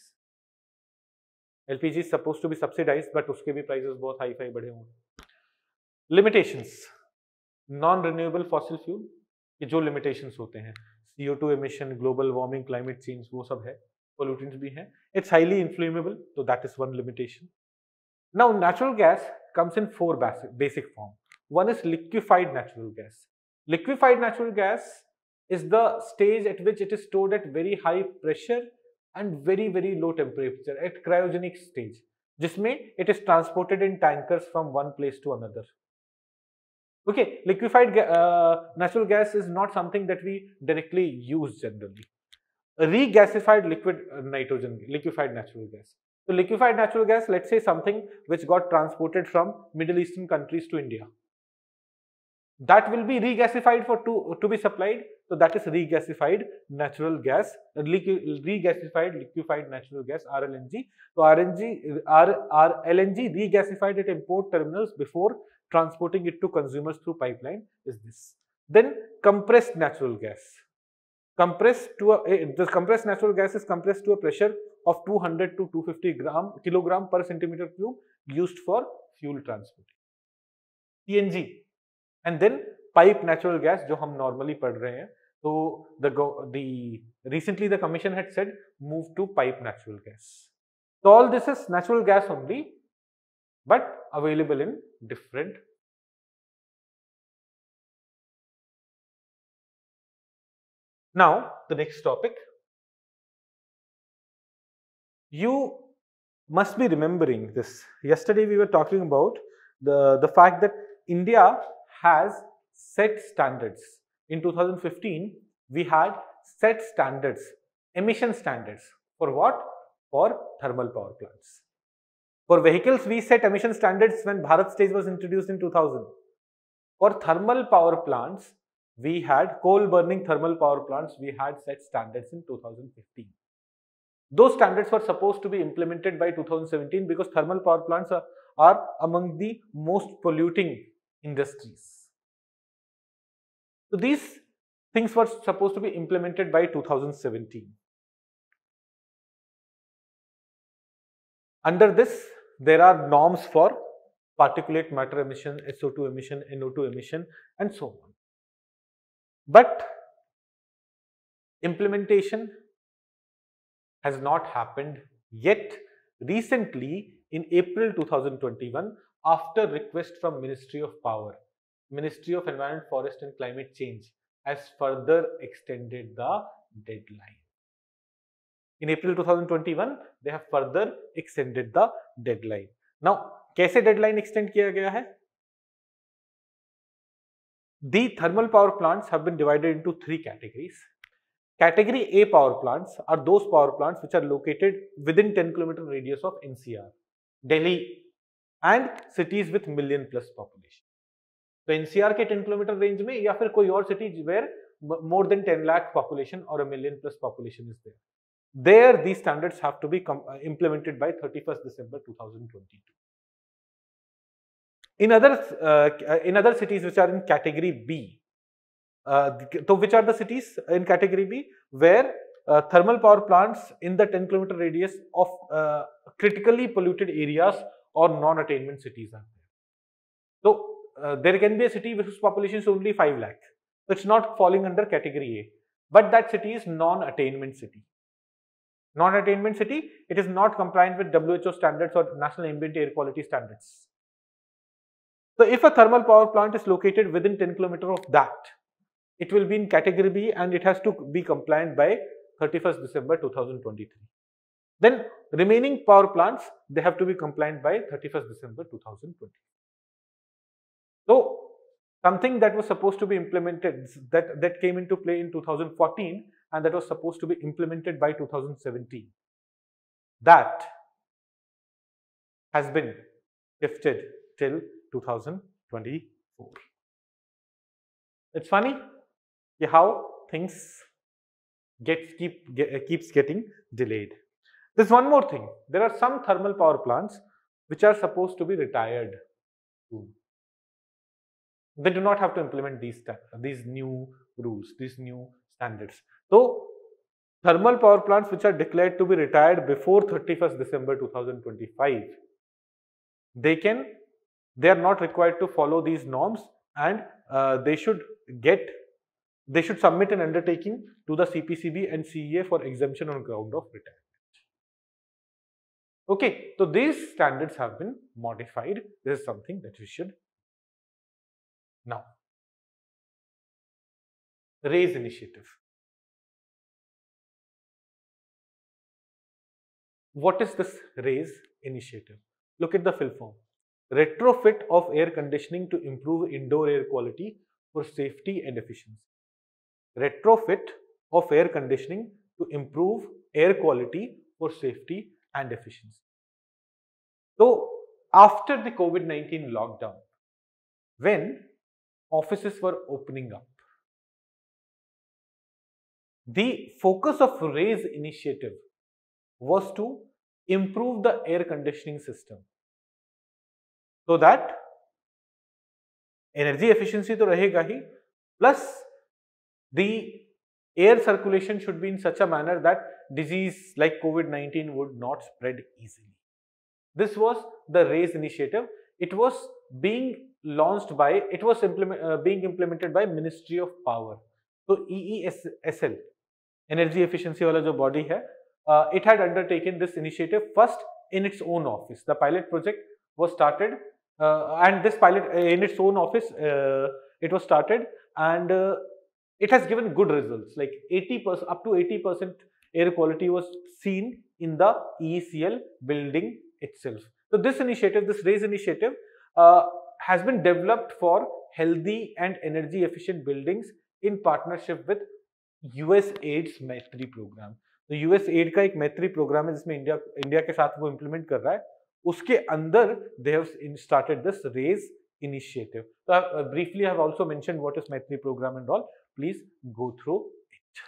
L P G is supposed to be subsidized, but उसके भी prices बहुत high phi बढ़े होंगे. Limitations, non renewable fossil fuel के जो limitations होते हैं, C O two emission, global warming, climate change, वो सब है, pollutants भी हैं. It's highly inflammable, so that is one limitation. Now natural gas comes in four basic basic form. One is liquefied natural gas. Liquefied natural gas is the stage at which it is stored at very high pressure and very very low temperature, at cryogenic stage, जिसमें it is transported in tankers from one place to another. Okay, liquefied uh, natural gas is not something that we directly use generally. Regasified liquid nitrogen, liquefied natural gas. So liquefied natural gas, let's say something which got transported from Middle Eastern countries to India. That will be regasified for to to be supplied, so that is regasified natural gas, regasified liquefied natural gas R L N G. So R N G, R L N G regasified at import terminals before transporting it to consumers through pipeline is this. Then compressed natural gas, compressed to a, the compressed natural gas is compressed to a pressure of two hundred to two hundred fifty gram kilogram per centimeter cube, used for fuel transport. C N G. And then pipe natural gas, जो हम normally पढ़ रहे हैं, so the the recently the commission had said move to pipe natural gas. So all this is natural gas only, but available in different forms. Now the next topic, you must be remembering this. Yesterday we were talking about the the fact that India has set standards. In two thousand fifteen, we had set standards, emission standards, for what? For thermal power plants. For vehicles, we set emission standards when Bharat stage was introduced in two thousand. For thermal power plants, we had coal burning thermal power plants, we had set standards in two thousand fifteen. Those standards were supposed to be implemented by two thousand seventeen, because thermal power plants are, are among the most polluting industries. So these things were supposed to be implemented by two thousand seventeen. Under this, there are norms for particulate matter emission, S O two emission, N O two emission, and so on. But implementation has not happened yet. Recently, in April two thousand twenty-one, after request from Ministry of Power, Ministry of Environment, Forest and Climate Change has further extended the deadline. In April two thousand twenty-one, they have further extended the deadline. Now, कैसे deadline extend किया गया है? The thermal power plants have been divided into three categories. Category A power plants are those power plants which are located within ten kilometer radius of N C R, Delhi and cities with million plus population. So N C R के ten kilometer range में या फिर कोई और city where more than ten lakh population or a million plus population is there. There these standards have to be implemented by thirty-first December two thousand twenty-two. In other uh, in other cities which are in category B, uh, so which are the cities in category B where uh, thermal power plants in the ten kilometer radius of uh, critically polluted areas or non-attainment cities are there. So uh, there can be a city whose population is only five lakh. So it's not falling under category A, but that city is non-attainment city. Non-attainment city, it is not compliant with W H O standards or National Ambient Air Quality standards. So if a thermal power plant is located within ten kilometer of that, it will be in category B and it has to be compliant by thirty-first December two thousand twenty-three. Then remaining power plants, they have to be compliant by thirty-first December two thousand twenty. So something that was supposed to be implemented, that, that came into play in two thousand fourteen and that was supposed to be implemented by two thousand seventeen, that has been shifted till two thousand twenty-four. It's funny how things get, keep, get, keeps getting delayed. There's one more thing. There are some thermal power plants which are supposed to be retired soon. They do not have to implement these, these new rules, these new standards. So, thermal power plants which are declared to be retired before thirty-first December two thousand twenty-five, they can They are not required to follow these norms and uh, they should get, they should submit an undertaking to the C P C B and C E A for exemption on ground of retirement. Okay, so these standards have been modified. This is something that we should now. RAISE initiative. What is this RAISE initiative? Look at the full form. Retrofit of air conditioning to improve indoor air quality for safety and efficiency. Retrofit of air conditioning to improve air quality for safety and efficiency. So, after the COVID nineteen lockdown, when offices were opening up, the focus of RAISE initiative was to improve the air conditioning system. So that energy efficiency to rahega hi, plus the air circulation should be in such a manner that disease like COVID nineteen would not spread easily. This was the RAISE initiative. It was being launched by, it was implement, uh, being implemented by Ministry of Power. So E E S L, energy efficiency wala jo body hai, uh, it had undertaken this initiative first in its own office. The pilot project was started. Uh, and this pilot uh, in its own office, uh, it was started and uh, it has given good results, like eighty percent, up to eighty percent air quality was seen in the E E S L building itself. So this initiative, this RAISE initiative uh, has been developed for healthy and energy efficient buildings in partnership with U S A I D's MACT program. So U S A I D ka ek MACT program hai jisme India, India ke saath wo implement kar raha hai. Uske andar, they have started this RAISE initiative. So, uh, briefly, I have also mentioned what is MACT program and all. Please go through it.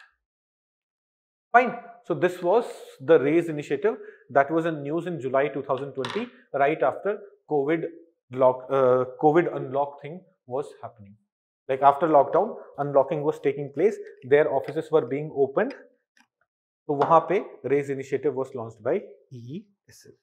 Fine. So, this was the RAISE initiative that was in news in July two thousand twenty, right after COVID lock, uh, COVID unlock thing was happening. Like after lockdown, unlocking was taking place. Their offices were being opened. So, wahan pe RAISE initiative was launched by E E S L.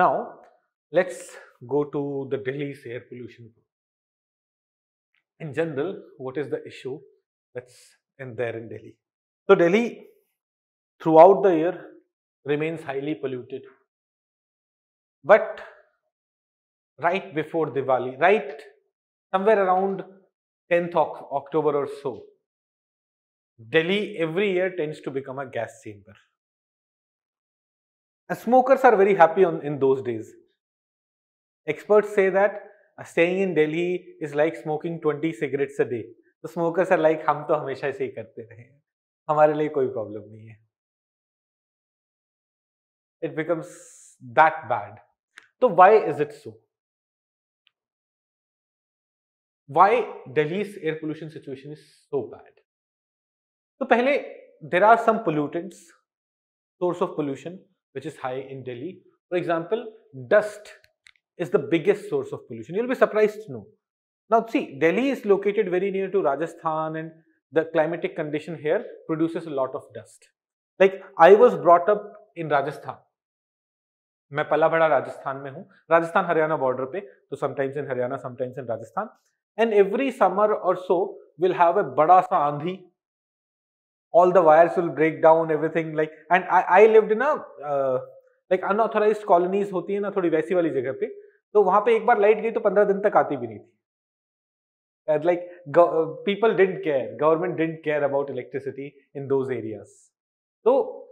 Now, let's go to the Delhi's air pollution. In general, what is the issue that's in there in Delhi? So, Delhi throughout the year remains highly polluted, but right before Diwali, right somewhere around tenth of October or so, Delhi every year tends to become a gas chamber. And smokers are very happy on, in those days. Experts say that staying in Delhi is like smoking twenty cigarettes a day. So smokers are like, हम तो हमेशा ऐसे ही करते रहे, हमारे लिए कोई problem नहीं है. It becomes that bad. So why is it so? Why Delhi's air pollution situation is so bad? So पहले there are some pollutants, source of pollution which is high in Delhi. For example, dust is the biggest source of pollution. You'll be surprised to know. Now see, Delhi is located very near to Rajasthan and the climatic condition here produces a lot of dust. Like I was brought up in Rajasthan. मैं पला बड़ा राजस्थान में हूँ, Rajasthan Haryana border पे, तो sometimes in Haryana, sometimes in Rajasthan. And every summer or so, we'll have a बड़ा सा आंधी. All the wires will break down, everything like. And I, I lived in a uh, like unauthorized colonies होती है ना थोड़ी वैसी वाली जगह पे, तो वहाँ पे एक बार लाइट गई तो पंद्रह दिन तक आती भी नहीं थी. And like people didn't care, government didn't care about electricity in those areas. So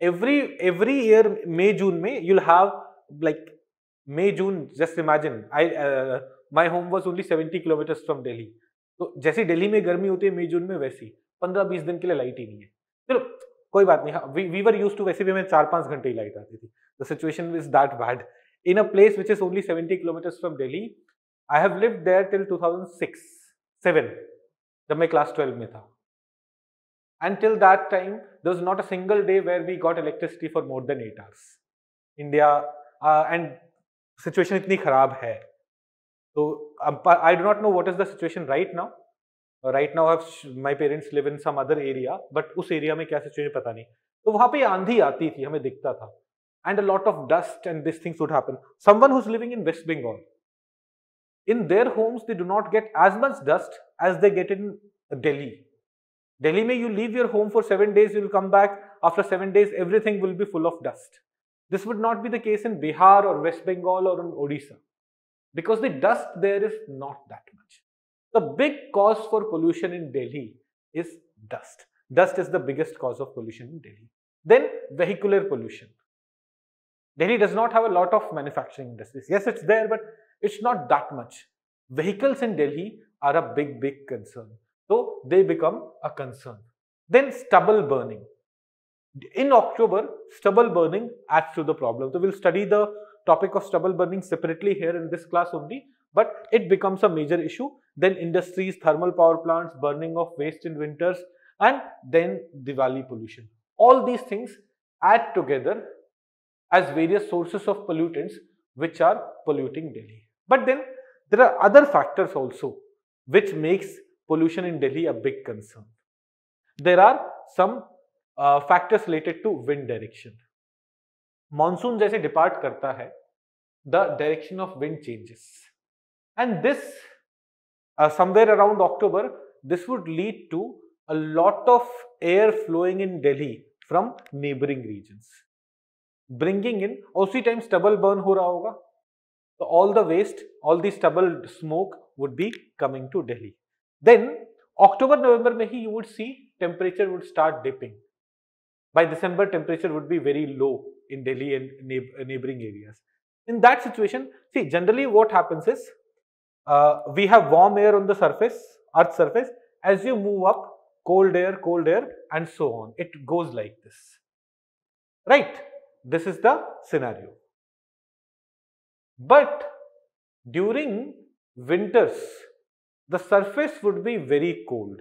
every every year May June May you'll have like May June. Just imagine, I uh, my home was only seventy kilometers from Delhi. So जैसे Delhi में गर्मी होती है May June में वैसी पंद्रह बीस दिन के लिए लाइट ही नहीं है. चलो कोई बात नहीं. We we were used to, वैसे भी हमें चार पाँच घंटे ही लाइट आती थी. The situation is that bad in a place which is only seventy kilometers from Delhi. I have lived there till two thousand six seven, जब मैं class twelve में था. Until that time, there was not a single day where we got electricity for more than eight hours. India uh, and situation इतनी खराब है. So I do not know what is the situation right now. Right now, I've, my parents live in some other area, but उस area में क्या situation पता नहीं. तो वहाँ पे आंधी आती थी, हमें दिखता था. And a lot of dust and these things would happen. Someone who's living in West Bengal, in their homes they do not get as much dust as they get in Delhi. Delhi mein you leave your home for seven days, you will come back, after seven days everything will be full of dust. This would not be the case in Bihar or West Bengal or in Odisha, because the dust there is not that much. The big cause for pollution in Delhi is dust. Dust is the biggest cause of pollution in Delhi. Then vehicular pollution. Delhi does not have a lot of manufacturing industries. Yes, it's there, but it's not that much. Vehicles in Delhi are a big, big concern. So they become a concern. Then stubble burning. In October, stubble burning adds to the problem. So we'll study the topic of stubble burning separately here in this class only, but it becomes a major issue. Then industries, thermal power plants, burning of waste in winters, and then Diwali pollution. All these things add together as various sources of pollutants which are polluting Delhi. But then there are other factors also which makes pollution in Delhi a big concern. There are some uh, factors related to wind direction. Monsoon जैसे depart करता है, the direction of wind changes. And this uh, somewhere around October, this would lead to a lot of air flowing in Delhi from neighboring regions, bringing in, उसी time stubble burn हो रहा होगा. So all the waste, all the stubble smoke would be coming to Delhi. Then October November में ही you would see temperature would start dipping. By December temperature would be very low in Delhi and neighboring areas. In that situation, see generally what happens is uh, we have warm air on the surface, earth's surface. As you move up, cold air, cold air, and so on. It goes like this, right? This is the scenario. But during winters, the surface would be very cold.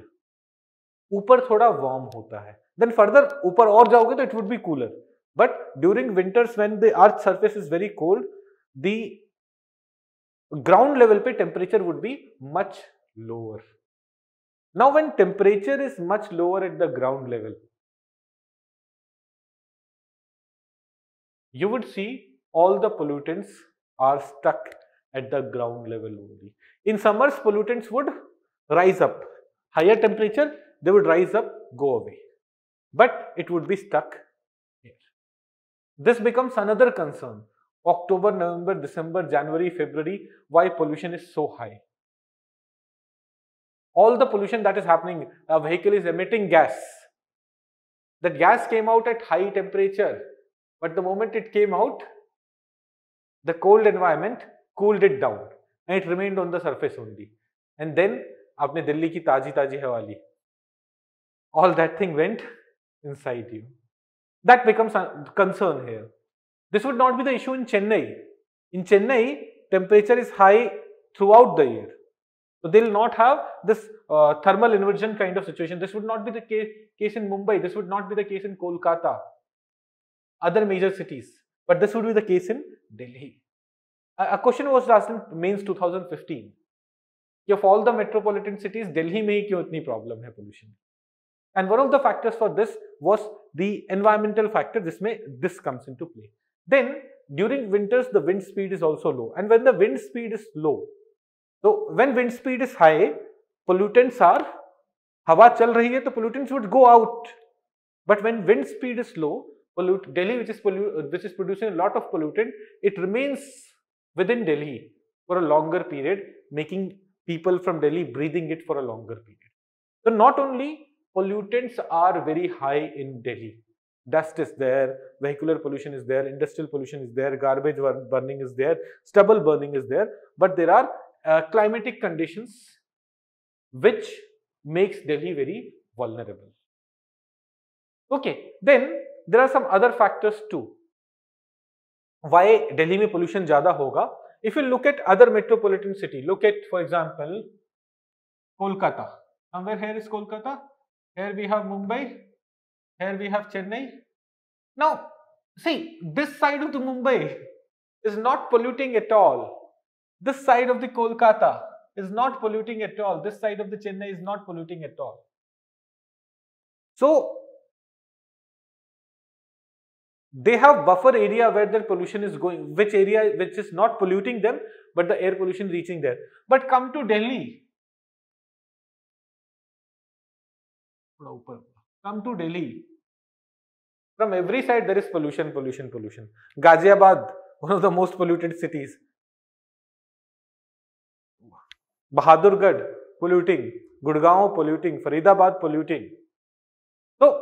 ऊपर थोड़ा warm होता है. Then further ऊपर और जाओगे तो it would be cooler. But during winters when the earth's surface is very cold, the ground level पे temperature would be much lower. Now when temperature is much lower at the ground level, you would see all the pollutants are stuck at the ground level only. In summers, pollutants would rise up. Higher temperature, they would rise up, go away. But it would be stuck here. This becomes another concern. October, November, December, January, February, why pollution is so high? All the pollution that is happening, a vehicle is emitting gas. That gas came out at high temperature, but the moment it came out, the cold environment cooled it down and it remained on the surface only. And then, aapne Delhi ki taji taji hawa li. All that thing went inside you. That becomes a concern here. This would not be the issue in Chennai. In Chennai, temperature is high throughout the year. So they will not have this uh, thermal inversion kind of situation. This would not be the case, case in Mumbai. This would not be the case in Kolkata, other major cities. But this would be the case in Delhi. A, a question was asked in Mains twenty fifteen. Of all the metropolitan cities, Delhi mein hi kyun itni problem hai pollution? And one of the factors for this was the environmental factor. This may this comes into play. Then during winters, the wind speed is also low. And when the wind speed is low, so when wind speed is high, pollutants are, hawa chal rahi hai, so pollutants would go out. But when wind speed is low, pollute, Delhi, which is, pollu which is producing a lot of pollutant, it remains within Delhi for a longer period, making people from Delhi breathing it for a longer period. So not only pollutants are very high in Delhi, dust is there, vehicular pollution is there, industrial pollution is there, garbage burning is there, stubble burning is there, but there are uh, climatic conditions which makes Delhi very vulnerable. Okay, then there are some other factors too. Why Delhi mein pollution jyada hoga? If you look at other metropolitan city, look at, for example, Kolkata. Somewhere here is Kolkata, here we have Mumbai, here we have Chennai. Now, see, this side of the Mumbai is not polluting at all. This side of the Kolkata is not polluting at all. This side of the Chennai is not polluting at all. So, they have buffer area where their pollution is going, which area which is not polluting them, but the air pollution reaching there. But come to Delhi. Come to Delhi. From every side there is pollution, pollution, pollution. Ghaziabad, one of the most polluted cities. Bahadurgarh, polluting. Gurgaon, polluting. Faridabad, polluting. So,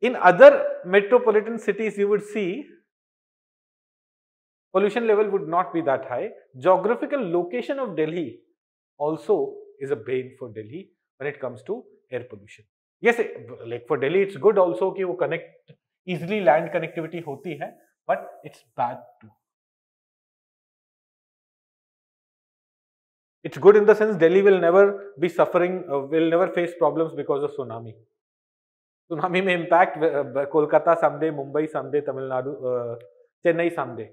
in other metropolitan cities, you would see pollution level would not be that high. Geographical location of Delhi also is a bane for Delhi when it comes to air pollution. Yes, like for Delhi, it's good also कि वो connect easily land connectivity होती है, but it's bad too. It's good in the sense Delhi will never be suffering, uh, will never face problems because of tsunami. Tsunami may impact uh, Kolkata someday, Mumbai someday, Tamil Nadu, uh, Chennai someday.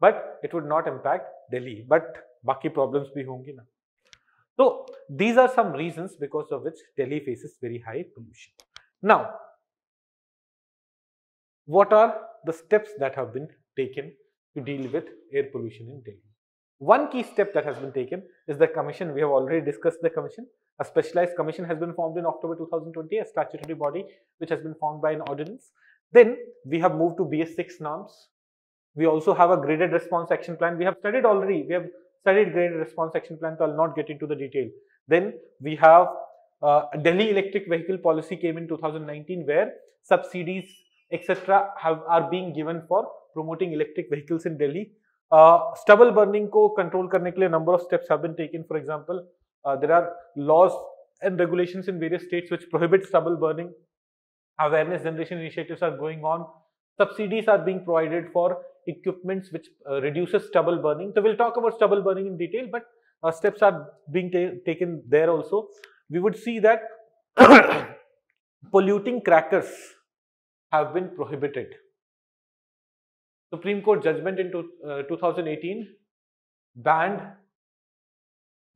But it would not impact Delhi. But baki problems bhi hongi na. So these are some reasons because of which Delhi faces very high pollution. Now, what are the steps that have been taken to deal with air pollution in Delhi? One key step that has been taken is the commission. We have already discussed the commission. A specialized commission has been formed in October two thousand twenty, a statutory body which has been formed by an ordinance. Then we have moved to B S six norms. We also have a graded response action plan. We have studied already. We have studied graded response action plan, so I'll not get into the detail. Then we have uh, Delhi electric vehicle policy came in two thousand nineteen, where subsidies, et cetera are being given for promoting electric vehicles in Delhi. Uh, stubble burning ko control karne ke liye number of steps have been taken. For example, uh, there are laws and regulations in various states which prohibit stubble burning. Awareness generation initiatives are going on. Subsidies are being provided for equipments which uh, reduces stubble burning. So we'll talk about stubble burning in detail, but uh, steps are being ta taken there also. We would see that polluting crackers have been prohibited. Supreme Court judgment in uh, two thousand eighteen banned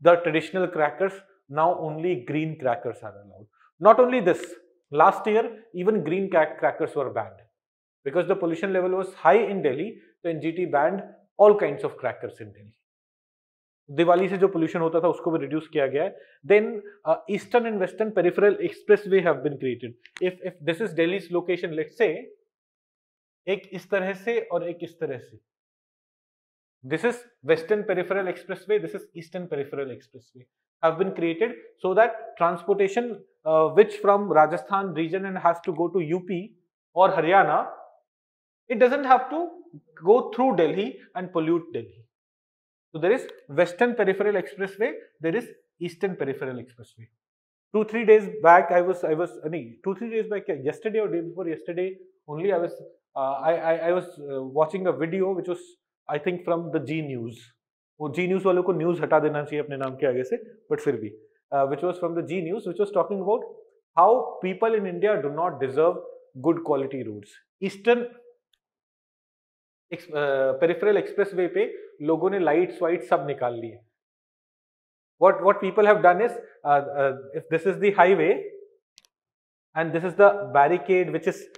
the traditional crackers. Now only green crackers are allowed. Not only this, last year even green crackers were banned because the pollution level was high in Delhi. तो NGT banned all kinds of crackers in Delhi. Diwali से जो pollution होता था उसको भी reduce किया गया है। Then eastern and western peripheral expressway have been created. If if this is Delhi's location, let's say एक इस तरह से और एक इस तरह से, this is western peripheral expressway, this is eastern peripheral expressway have been created so that transportation uh, which from Rajasthan region and has to go to U P or Haryana, it doesn't have to go through Delhi and pollute Delhi. So there is Western Peripheral Expressway, there is Eastern Peripheral Expressway. Two three days back, I was I was I mean, two three days back, yesterday or day before yesterday only, I was uh, I, I I was uh, watching a video which was I think from the G News. वो जी news वालों को news हटा देना चाहिए अपने नाम के आगे से, बट फिर भी which was from the Zee News which was talking about how people in India do not deserve good quality roads. Eastern peripheral expressway पे लोगों ने लाइट्स वाइट सब निकाल लिए। What what people have done is, if this is the highway and this is the barricade which is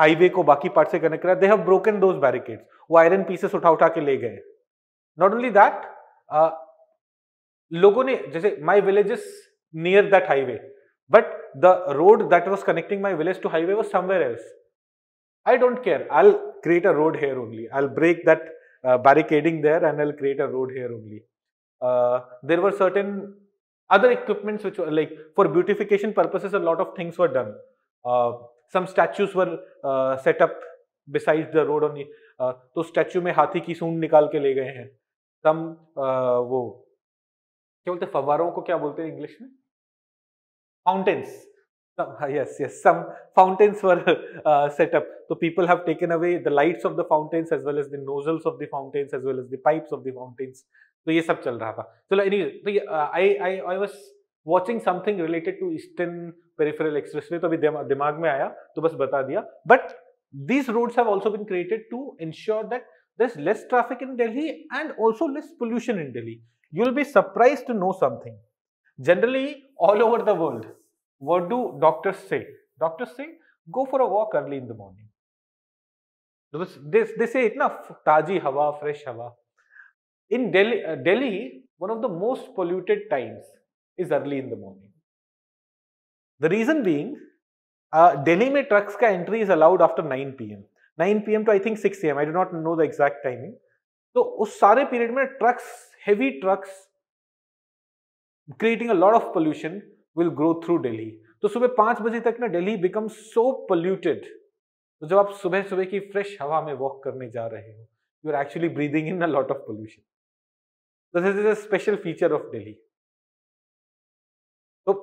highway को बाकी part से connect करा, they have broken those barricades. वो आयरन पीसेस उठा उठा के ले गए। Not only that, uh, लोगों ने जैसे my village is near that highway, but the road that was connecting my village to highway was somewhere else. I don't care. I'll create a road here only. I'll break that uh, barricading there and I'll create a road here only. Uh, there were certain other equipments which were like for beautification purposes. A lot of things were done. Uh, some statues were uh, set up besides the road only. Uh, तो statue में हाथी की सूंड निकाल के ले गए हैं। तम uh, वो क्या बोलते हैं, फव्वारों को क्या बोलते हैं इंग्लिश में? Fountains. Yes yes, some fountains were set up. तो people have taken away the lights of the fountains as well as the nozzles of the fountains as well as the pipes of the fountains. तो ये सब चल रहा था। चलो anyway, I I I was watching something related to eastern peripheral expressway, तो अभी दिमा, दिमाग में आया तो बस बता दिया। But these roads have also been created to ensure that there's less traffic in Delhi and also less pollution in Delhi. You'll be surprised to know something. Generally, all over the world, what do doctors say? Doctors say, go for a walk early in the morning. Because they, they say it na, taji hawa, fresh hawa. In Delhi, uh, Delhi, one of the most polluted times is early in the morning. The reason being, Delhi uh, में trucks का entry is allowed after nine P M, nine P M to I think six A M, I do not know the exact timing. तो उस सारे period में trucks, heavy trucks creating a lot of pollution will grow through Delhi. तो सुबह पांच बजे तक ना दिल्ली बिकम सो पोल्यूटेड। तो जब आप सुबह सुबह की फ्रेश हवा में वॉक करने जा रहे हो, you are actually breathing in a lot of pollution. This is a special feature of Delhi. तो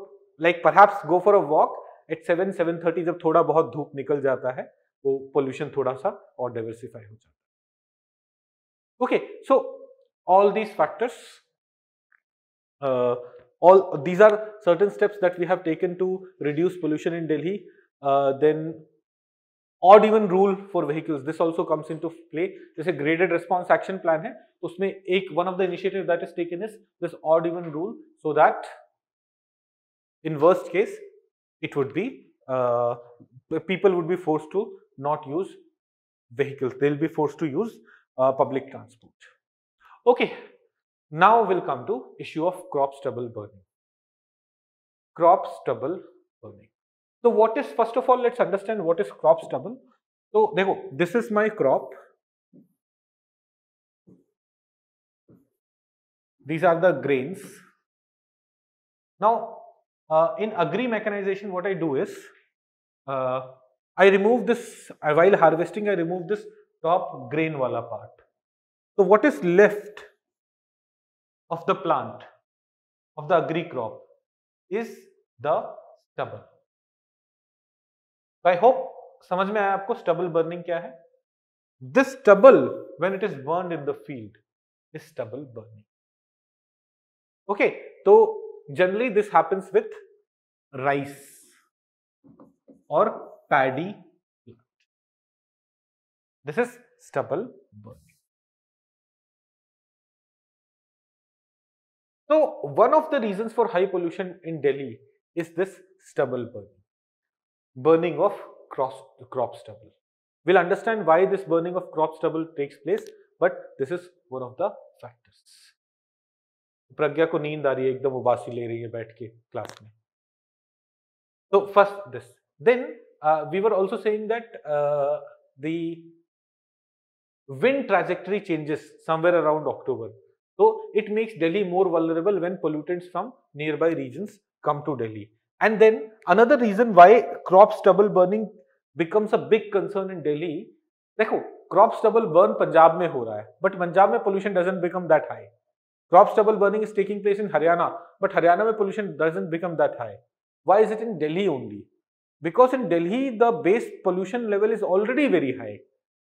like perhaps go for a walk at seven seven thirty जब थोड़ा बहुत धूप निकल जाता है, वो पोल्यूशन थोड़ा सा और डाइवर्सिफाई हो जाता है। Okay, so all these factors, all these are certain steps that we have taken to reduce pollution in Delhi. Then odd even rule for vehicles, this also comes into play. जैसे graded response action plan है, उसमें एक one of the initiative that is taken is this odd even rule, so that in worst case it would be uh, people would be forced to not use vehicles, they'll be forced to use uh, public transport. Okay, now we'll come to issue of crop stubble burning. Crop stubble burning. So what is, first of all let's understand what is crop stubble. So देखो, this is my crop, these are the grains. Now Uh, in agri mechanization, what I do is, uh, I remove this uh, while harvesting. I remove this top grain wala part. So what is left of the plant, of the agri crop, is the stubble. So I hope समझ में आया आपको stubble burning क्या है? This stubble, when it is burned in the field, is stubble burning. Okay, तो generally this happens with rice or paddy plant. This is stubble burning. So one of the reasons for high pollution in Delhi is this stubble burning, burning of crop crop stubble. We'll understand why this burning of crop stubble takes place, but this is one of the factors. प्रज्ञा को नींद आ रही है, एकदम उबासी ले रही है बैठ के क्लास में. So first this, then uh, we were also saying that uh, the wind trajectory changes somewhere around October. So it makes Delhi more vulnerable when pollutants from nearby regions come to Delhi. And then another reason why crop stubble burning becomes a big concern in Delhi. देखो, crop stubble burn Punjab में हो रहा है, but Punjab में pollution doesn't become that high. Crop stubble burning is taking place in Haryana, but Haryana में pollution doesn't become that high. Why is it in Delhi only? Because in Delhi the base pollution level is already very high.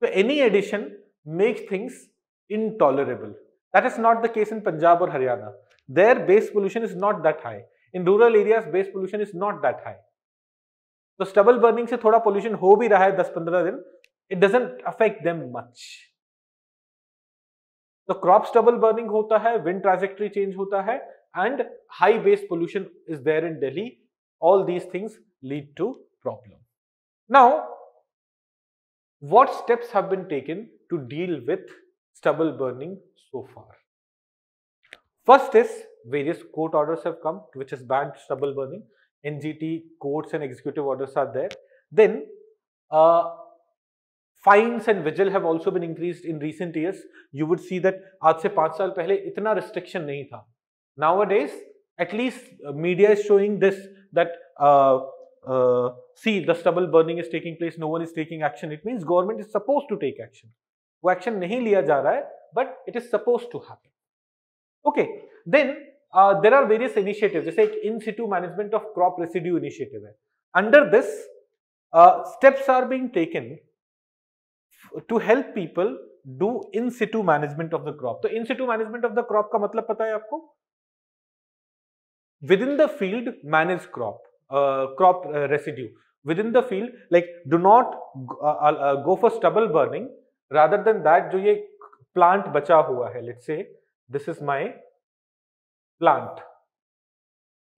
So any addition makes things intolerable. That is not the case in Punjab or Haryana. Their base pollution is not that high. In rural areas, base pollution is not that high. So stubble burning से थोड़ा pollution हो भी रहा है ten to fifteen दिन, it doesn't affect them much. So crop stubble burning होता है, wind trajectory change होता है, and high base pollution is there in Delhi. All these things lead to problem. Now, what steps have been taken to deal with stubble burning so far? First is various court orders have come which has banned stubble burning. N G T courts and executive orders are there. Then uh, fines and vigil have also been increased in recent years. You would see that aaj se five saal pehle itna restriction nahi tha. Nowadays at least uh, media is showing this that uh, uh, see, the stubble burning is taking place, no one is taking action. It means government is supposed to take action. वो action नहीं लिया जा रहा है, but it is suppose to happen. Okay, then there are various initiatives, जैसे एक in situ management of crop residue initiative है. Under this steps are being taken to help people do in situ management of the crop. तो in situ management of the crop का मतलब पता है आपको, within the field manage crop crop residue within the field. Like do not go for stubble burning, rather than that जो ये plant बचा हुआ है, let's say this is my plant,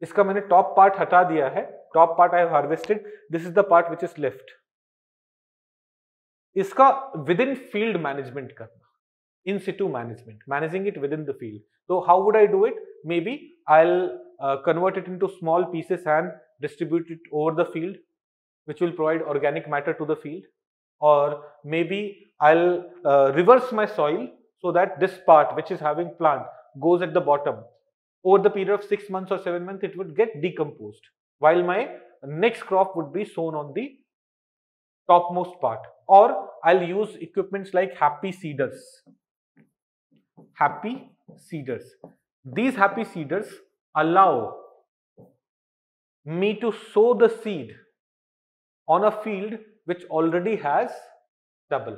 इसका मैंने top part हटा दिया है, top part I have harvested, this is the part which is left, इसका within field management करना, in situ management, managing it within the field. So how would I do it? Maybe I'll uh, convert it into small pieces and distribute it over the field, which will provide organic matter to the field. Or maybe I'll uh, reverse my soil so that this part which is having plant goes at the bottom. Over the period of six months or seven months, it would get decomposed, while my next crop would be sown on the topmost part. Or I'll use equipments like happy seeders. Happy seeders. These happy seeders allow me to sow the seed on a field which already has stubble.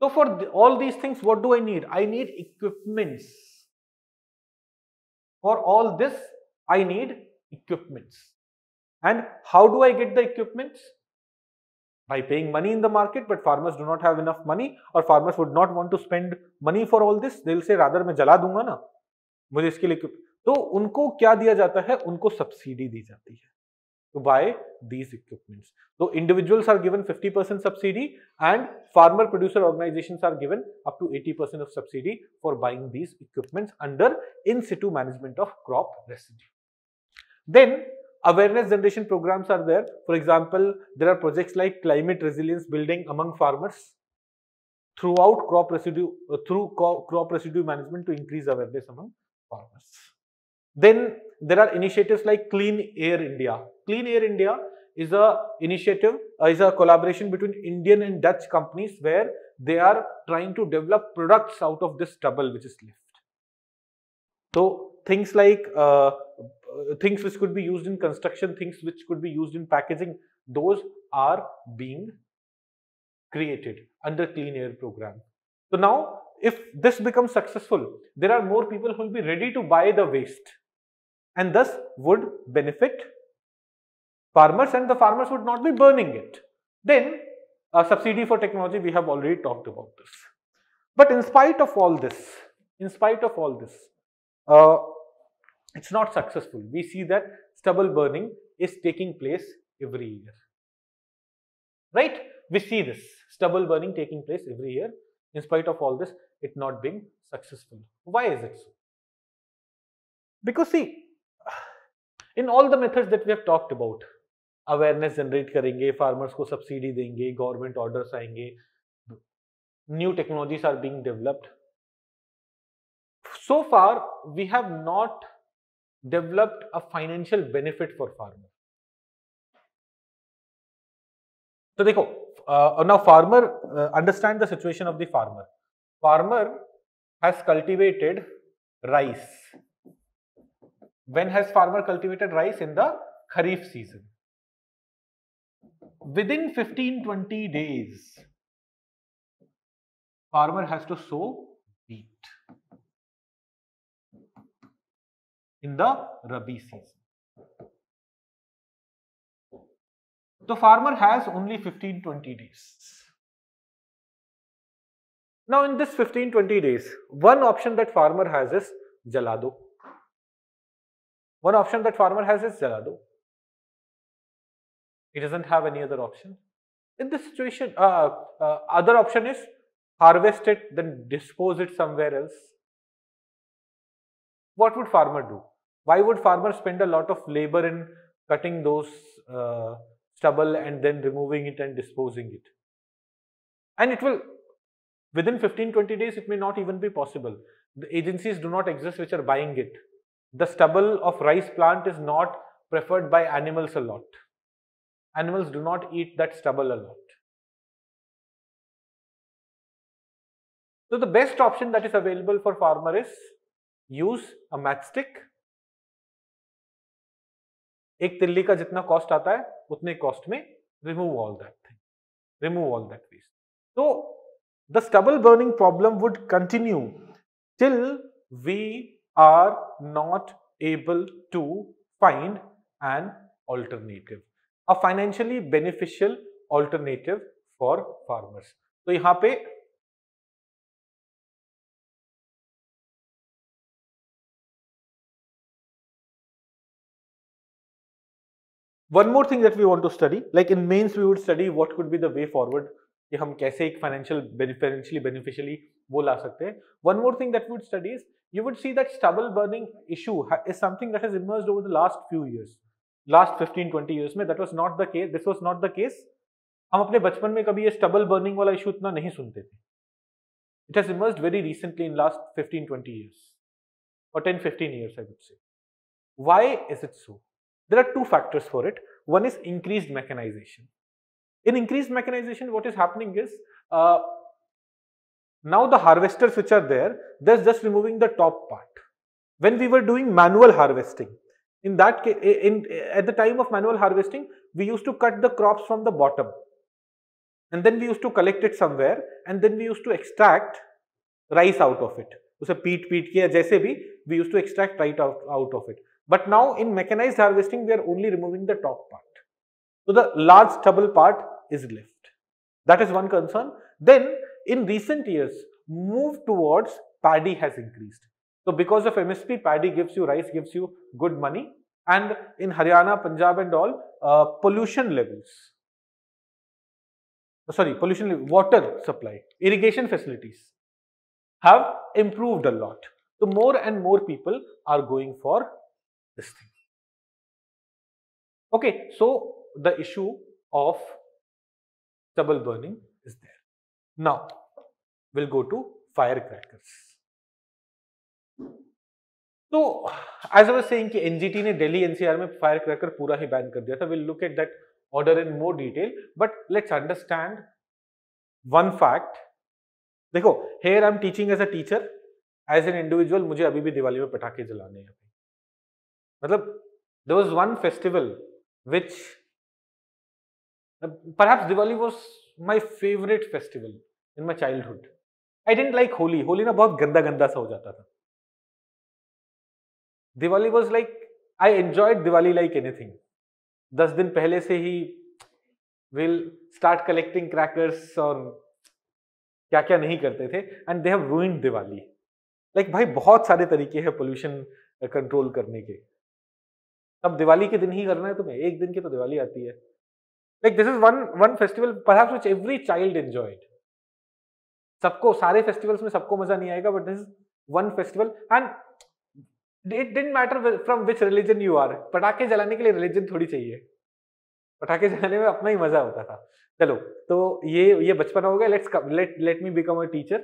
So for the, all these things, what do I need? I need equipments. For all this, I need equipments. And how do I get the equipments? By paying money in the market, but farmers do not have enough money, or farmers would not want to spend money for all this. They'll say, rather मैं जला दूंगा ना, मुझे इसके लिए. तो उनको क्या दिया जाता है? उनको सब्सिडी दी जाती है to buy these equipments. So individuals are given fifty percent subsidy, and farmer producer organizations are given up to eighty percent of subsidy for buying these equipments under in situ management of crop residue. Then awareness generation programs are there. For example, there are projects like climate resilience building among farmers throughout crop residue uh, through crop residue management to increase awareness among farmers. Then there are initiatives like Clean Air India. Clean Air India is a initiative, uh, is a collaboration between Indian and Dutch companies where they are trying to develop products out of this stubble which is left. So things like uh, things which could be used in construction, things which could be used in packaging, those are being created under Clean Air program. So now if this becomes successful, there are more people who will be ready to buy the waste, and thus would benefit farmers, and the farmers would not be burning it. Then uh, subsidy for technology, we have already talked about this. But in spite of all this, in spite of all this, uh, it's not successful. We see that stubble burning is taking place every year, right? We see this stubble burning taking place every year. In spite of all this, it not being successful. Why is it so? Because see, in all the methods that we have talked about, awareness generate करेंगे, farmers को subsidy देंगे, government orders आएंगे, new technologies are being developed. So far, we have not developed a financial benefit for farmer. So, देखो, uh, now farmer uh, understand the situation of the farmer. Farmer has cultivated rice. When has farmer cultivated rice? In the Kharif season. Within fifteen to twenty days, farmer has to sow wheat in the Rabi season. The farmer has only fifteen to twenty days. Now in this fifteen to twenty days, one option that farmer has is jalado. One option that farmer has is jalado. He doesn't have any other option. In this situation, uh, uh, other option is harvest it, then dispose it somewhere else. What would farmer do? Why would farmer spend a lot of labor in cutting those uh, stubble and then removing it and disposing it? And it will, within fifteen to twenty days, it may not even be possible. The agencies do not exist which are buying it. The stubble of rice plant is not preferred by animals a lot. Animals do not eat that stubble a lot. So the best option that is available for farmer is use a matchstick. एक तिल्ली का जितना cost आता है उतने cost में remove all that thing, remove all that waste. So the stubble burning problem would continue till we are not able to find an alternative, a financially beneficial alternative for farmers. तो यहाँ पे one more thing that we want to study, like in mains we would study what could be the way forward, कि हम कैसे एक financial financially beneficially वो ला सकते हैं. One more thing that we would study is, you would see that stubble burning issue is something that has emerged over the last few years, last fifteen to twenty years में. That was not the case. This was not the case. हम अपने बचपन में कभी ये stubble burning वाला issue इतना नहीं सुनते थे. It has emerged very recently in last fifteen to twenty years or ten to fifteen years I would say. Why is it so? There are two factors for it. One is increased mechanization. In increased mechanization, what is happening is, uh, now the harvesters which are there, they're just removing the top part. When we were doing manual harvesting, in that case, in, in, at the time of manual harvesting, we used to cut the crops from the bottom and then we used to collect it somewhere and then we used to extract rice out of it. उसे पीट पीट के जैसे भी, we used to extract rice out, out of it. But now in mechanized harvesting, we are only removing the top part. So the large stubble part is left. That is one concern. Then in recent years, move towards paddy has increased. So because of M S P, paddy gives you, rice gives you good money. And in Haryana, Punjab and all, uh, pollution levels, oh, sorry, pollution level, water supply, irrigation facilities have improved a lot. So more and more people are going for this thing. Okay, so the issue of stubble burning is there. Now we'll go to firecrackers. So as I was saying ki N G T ne Delhi N C R mein firecracker pura hi ban kar diya tha. We'll look at that order in more detail, but let's understand one fact. Dekho, here I'm teaching as a teacher. As an individual, mujhe abhi bhi Diwali mein patake jalane hain. There was one festival which perhaps Diwali was my favorite festival in my childhood. I didn't like Holi. Holi na bahut ganda ganda sa ho jata tha. Diwali was like, I enjoyed Diwali like anything. दस दिन पहले से ही we'll start collecting crackers और क्या क्या नहीं करते थे. And they have ruined Diwali. Like भाई बहुत सारे तरीके हैं pollution control करने के. अब दिवाली के दिन ही करना है तुम्हें, एक दिन की तो दिवाली आती है. Like this is one one festival perhaps which every child enjoyed. सबको सारे festivals में सबको मजा नहीं आएगा, but this is one festival and it didn't matter from which religion you are. पटाखे जलाने के लिए religion थोड़ी चाहिए, पटाखे जलाने में अपना ही मजा होता था. चलो तो ये ये बचपन हो गया. Let's let let me become a teacher.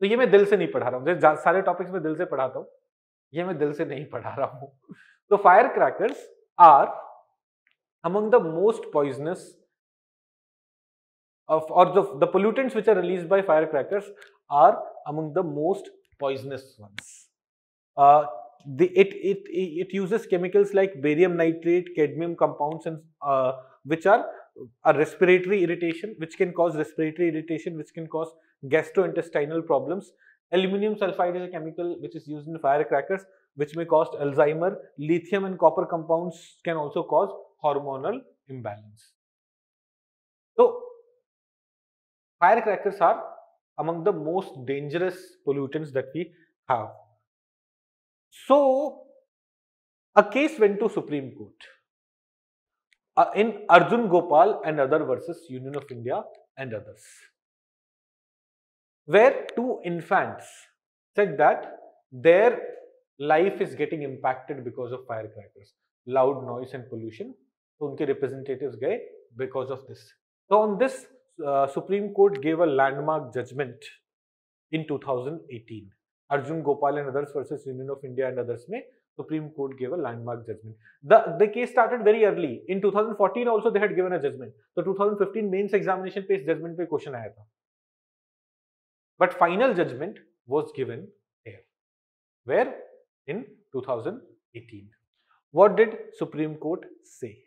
तो ये मैं दिल से नहीं पढ़ा रहा हूँ, सारे टॉपिक्स में दिल से पढ़ाता हूँ, ये मैं दिल से नहीं पढ़ा रहा हूँ. तो fire crackers are among the most poisonous of or the the pollutants which are released by firecrackers are among the most poisonous ones. Uh, the, it it it uses chemicals like barium nitrate, cadmium compounds, and uh, which are a respiratory irritation, which can cause respiratory irritation, which can cause gastrointestinal problems. Aluminium sulfide is a chemical which is used in firecrackers, which may cause Alzheimer. Lithium and copper compounds can also cause hormonal imbalance. So, firecrackers are among the most dangerous pollutants that we have. So, a case went to Supreme Court uh, in Arjun Gopal and other versus Union of India and others, where two infants said that their life is getting impacted because of firecrackers, loud noise and pollution. So, unke representatives gaye because of this. So, on this, uh, Supreme Court gave a landmark judgment in two thousand eighteen. Arjun Gopal and others versus Union of India and others mein, Supreme Court gave a landmark judgment. The, the case started very early. In two thousand fourteen also they had given a judgment. So, twenty fifteen mains examination pe is judgment pe question aaya tha. But final judgment was given here, where in two thousand eighteen. What did Supreme Court say?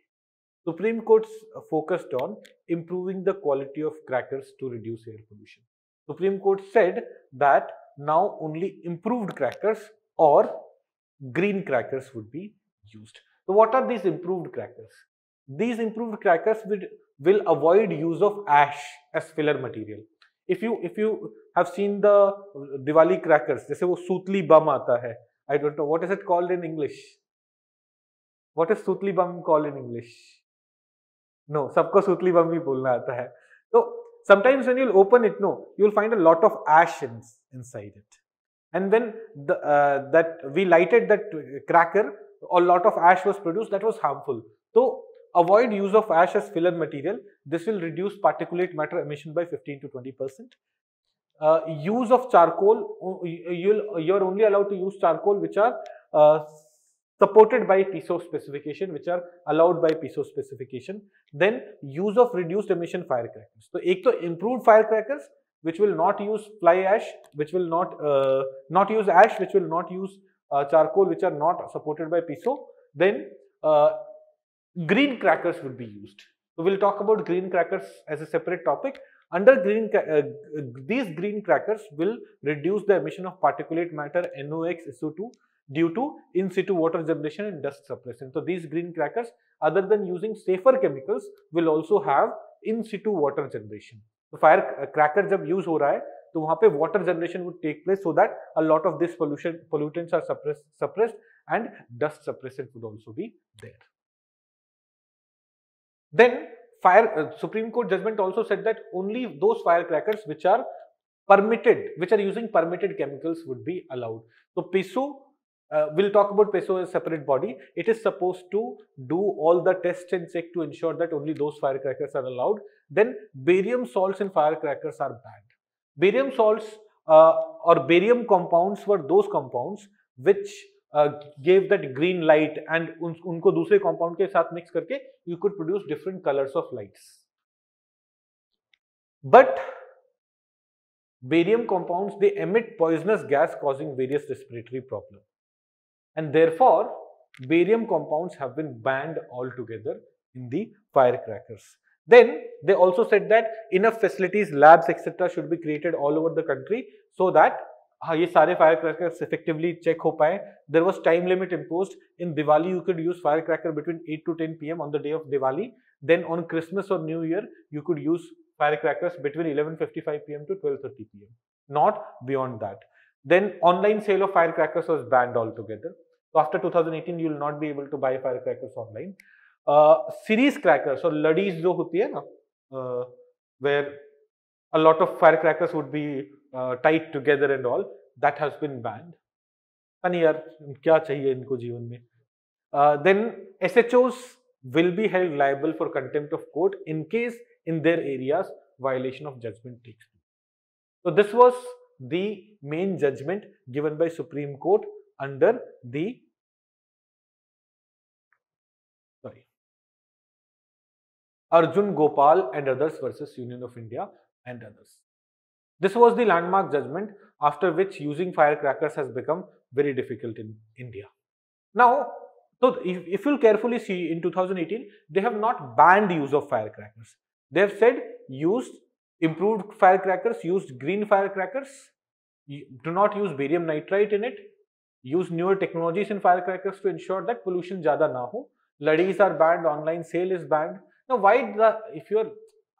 Supreme Court focused on improving the quality of crackers to reduce air pollution. Supreme Court said that now only improved crackers or green crackers would be used. So what are these improved crackers? These improved crackers will, will avoid use of ash as filler material. If you if you have seen the Diwali crackers, जैसे वो सूतली बम आता है, I don't know what is it called in English. What is सूतली bomb called in English? No, सबको सूतली बम ही बोलना आता है. So sometimes when you'll open it, no, you'll find a lot of ash in, inside it. And when the, uh, that we lighted that cracker, a lot of ash was produced. That was harmful. So avoid use of ash as filler material. This will reduce particulate matter emission by fifteen to twenty percent. Uh, use of charcoal, you'll, you're only allowed to use charcoal which are uh, supported by PESO specification, which are allowed by PESO specification. Then use of reduced emission firecrackers. So, ek to improved firecrackers which will not use fly ash, which will not uh, not use ash, which will not use uh, charcoal, which are not supported by PESO. Then uh, green crackers would be used. So we'll talk about green crackers as a separate topic. Under green, uh, these green crackers will reduce the emission of particulate matter N O X, S O two due to in situ water generation and dust suppression. So these green crackers, other than using safer chemicals, will also have in situ water generation. So fire cracker jab use ho raha hai, to wahan pe water generation would take place so that a lot of this pollution pollutants are suppressed, suppressed and dust suppressant would also be there. Then fire uh, Supreme Court judgment also said that only those firecrackers which are permitted, which are using permitted chemicals would be allowed. So PESO, uh, we'll talk about PESO as a separate body. It is supposed to do all the tests and check to ensure that only those firecrackers are allowed. Then barium salts in firecrackers are banned. Barium salts uh, or barium compounds were those compounds which Uh, gave that green light and un, unko दूसरे compound के साथ mix करके you could produce different colors of lights. But barium compounds, they emit poisonous gas causing various respiratory problems, and therefore barium compounds have been banned altogether in the firecrackers. Then they also said that enough facilities, labs, et cetera should be created all over the country so that हाँ ये सारे fire crackers effectively check हो पाए. There was time limit imposed. In Diwali you could use fire cracker between eight to ten P M on the day of Diwali. Then on Christmas और new year you could use fire crackers between eleven fifty-five P M to twelve thirty P M, not beyond that. Then online sale of fire crackers was banned all together. After two thousand eighteen you will not be able to buy fire crackers online. Series crackers और लड़ीज जो होती है ना, where a lot of fire crackers would be tight together and all, that has been banned. पता नहीं यार क्या चाहिए इनको जीवन में। Then S H Os will be held liable for contempt of court in case in their areas violation of judgment takes place. So this was the main judgment given by Supreme Court under the sorry Arjun Gopal and others versus Union of India and others. This was the landmark judgment after which using firecrackers has become very difficult in India. Now, so if, if you'll carefully see, in two thousand eighteen, they have not banned use of firecrackers. They have said use improved firecrackers, used green firecrackers, do not use barium nitrite in it, use newer technologies in firecrackers to ensure that pollution ज़्यादा ना हो. Laddies are banned, online sale is banned. Now why the, if you are